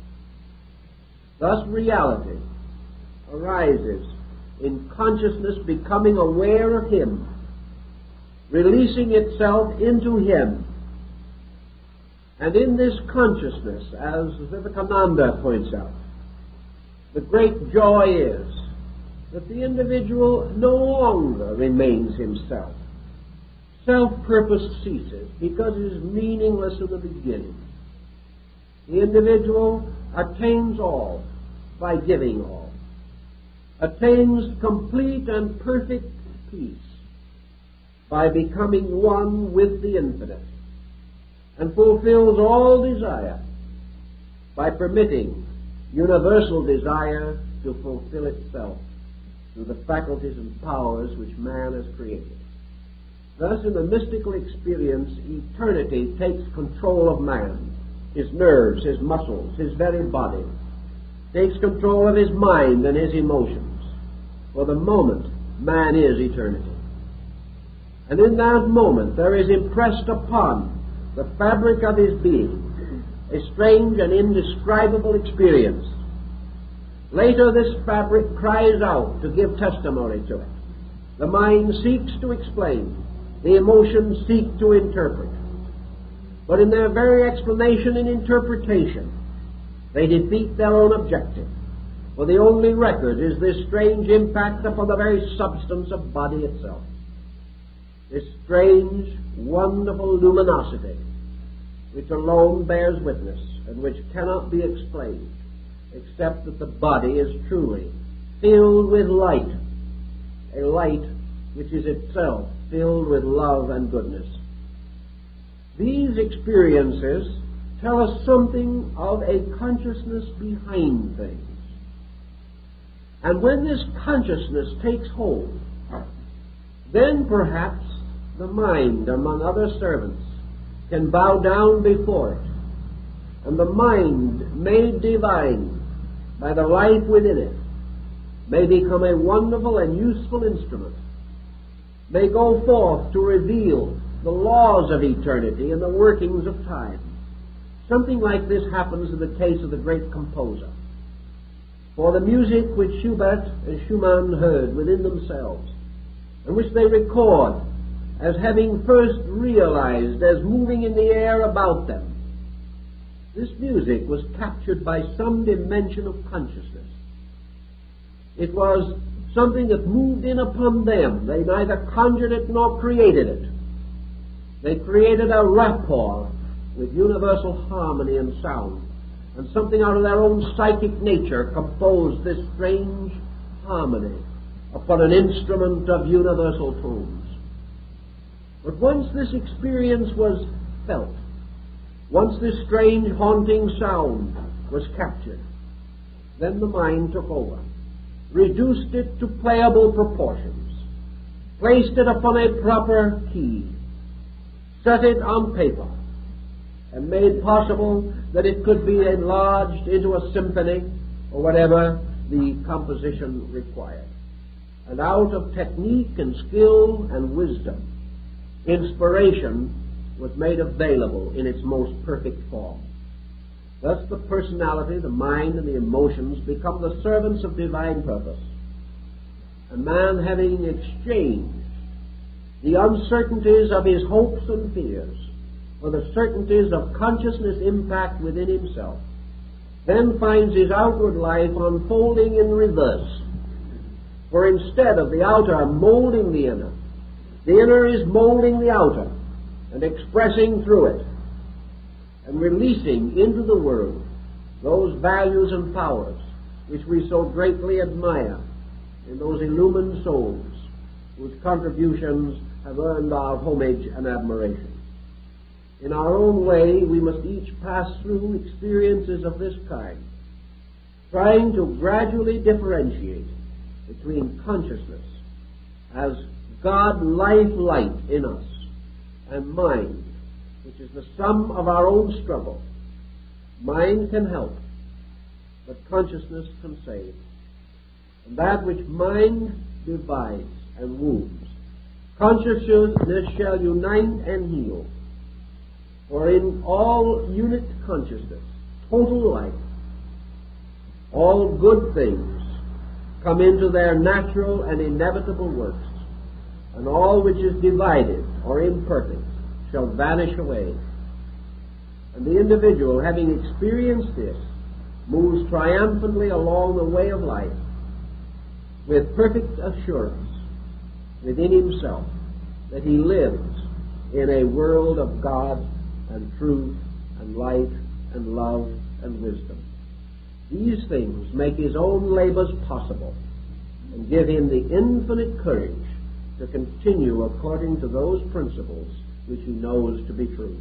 Thus reality arises in consciousness becoming aware of him, releasing itself into him. And in this consciousness, as Vivekananda points out, the great joy is that the individual no longer remains himself. Self-purpose ceases because it is meaningless in the beginning. The individual attains all by giving all, attains complete and perfect peace by becoming one with the infinite, and fulfills all desire by permitting universal desire to fulfill itself. through the faculties and powers which man has created. Thus, in the mystical experience, eternity takes control of man, his nerves, his muscles, his very body, takes control of his mind and his emotions. For the moment, man is eternity. And in that moment, there is impressed upon the fabric of his being a strange and indescribable experience. Later, this fabric cries out to give testimony to it. The mind seeks to explain. The emotions seek to interpret. But in their very explanation and interpretation, they defeat their own objective. For the only record is this strange impact upon the very substance of body itself. This strange, wonderful luminosity, which alone bears witness and which cannot be explained, except that the body is truly filled with light, a light which is itself filled with love and goodness. These experiences tell us something of a consciousness behind things. And when this consciousness takes hold, then perhaps the mind, among other servants, can bow down before it, and the mind, made divine by the life within it, may become a wonderful and useful instrument, may go forth to reveal the laws of eternity and the workings of time. Something like this happens in the case of the great composer. For the music which Schubert and Schumann heard within themselves, and which they record as having first realized as moving in the air about them, this music was captured by some dimension of consciousness. It was something that moved in upon them. They neither conjured it nor created it. They created a rapport with universal harmony and sound, and something out of their own psychic nature composed this strange harmony upon an instrument of universal tones. But once this experience was felt, once this strange haunting sound was captured, then the mind took over, reduced it to playable proportions, placed it upon a proper key, set it on paper, and made possible that it could be enlarged into a symphony or whatever the composition required. And out of technique and skill and wisdom, inspiration was made available in its most perfect form. Thus the personality, the mind, and the emotions become the servants of divine purpose. And man, having exchanged the uncertainties of his hopes and fears for the certainties of consciousness impact within himself, then finds his outward life unfolding in reverse. For instead of the outer molding the inner is molding the outer and expressing through it and releasing into the world those values and powers which we so greatly admire in those illumined souls whose contributions have earned our homage and admiration. In our own way, we must each pass through experiences of this kind, trying to gradually differentiate between consciousness as God-life light in us, and mind, which is the sum of our own struggle. Mind can help, but consciousness can save. And that which mind divides and wounds, consciousness shall unite and heal. For in all unit consciousness, total life, all good things come into their natural and inevitable works, and all which is divided or imperfect shall vanish away. And the individual, having experienced this, moves triumphantly along the way of life with perfect assurance within himself that he lives in a world of God and truth and light and love and wisdom. These things make his own labors possible and give him the infinite courage to continue according to those principles which he knows to be true.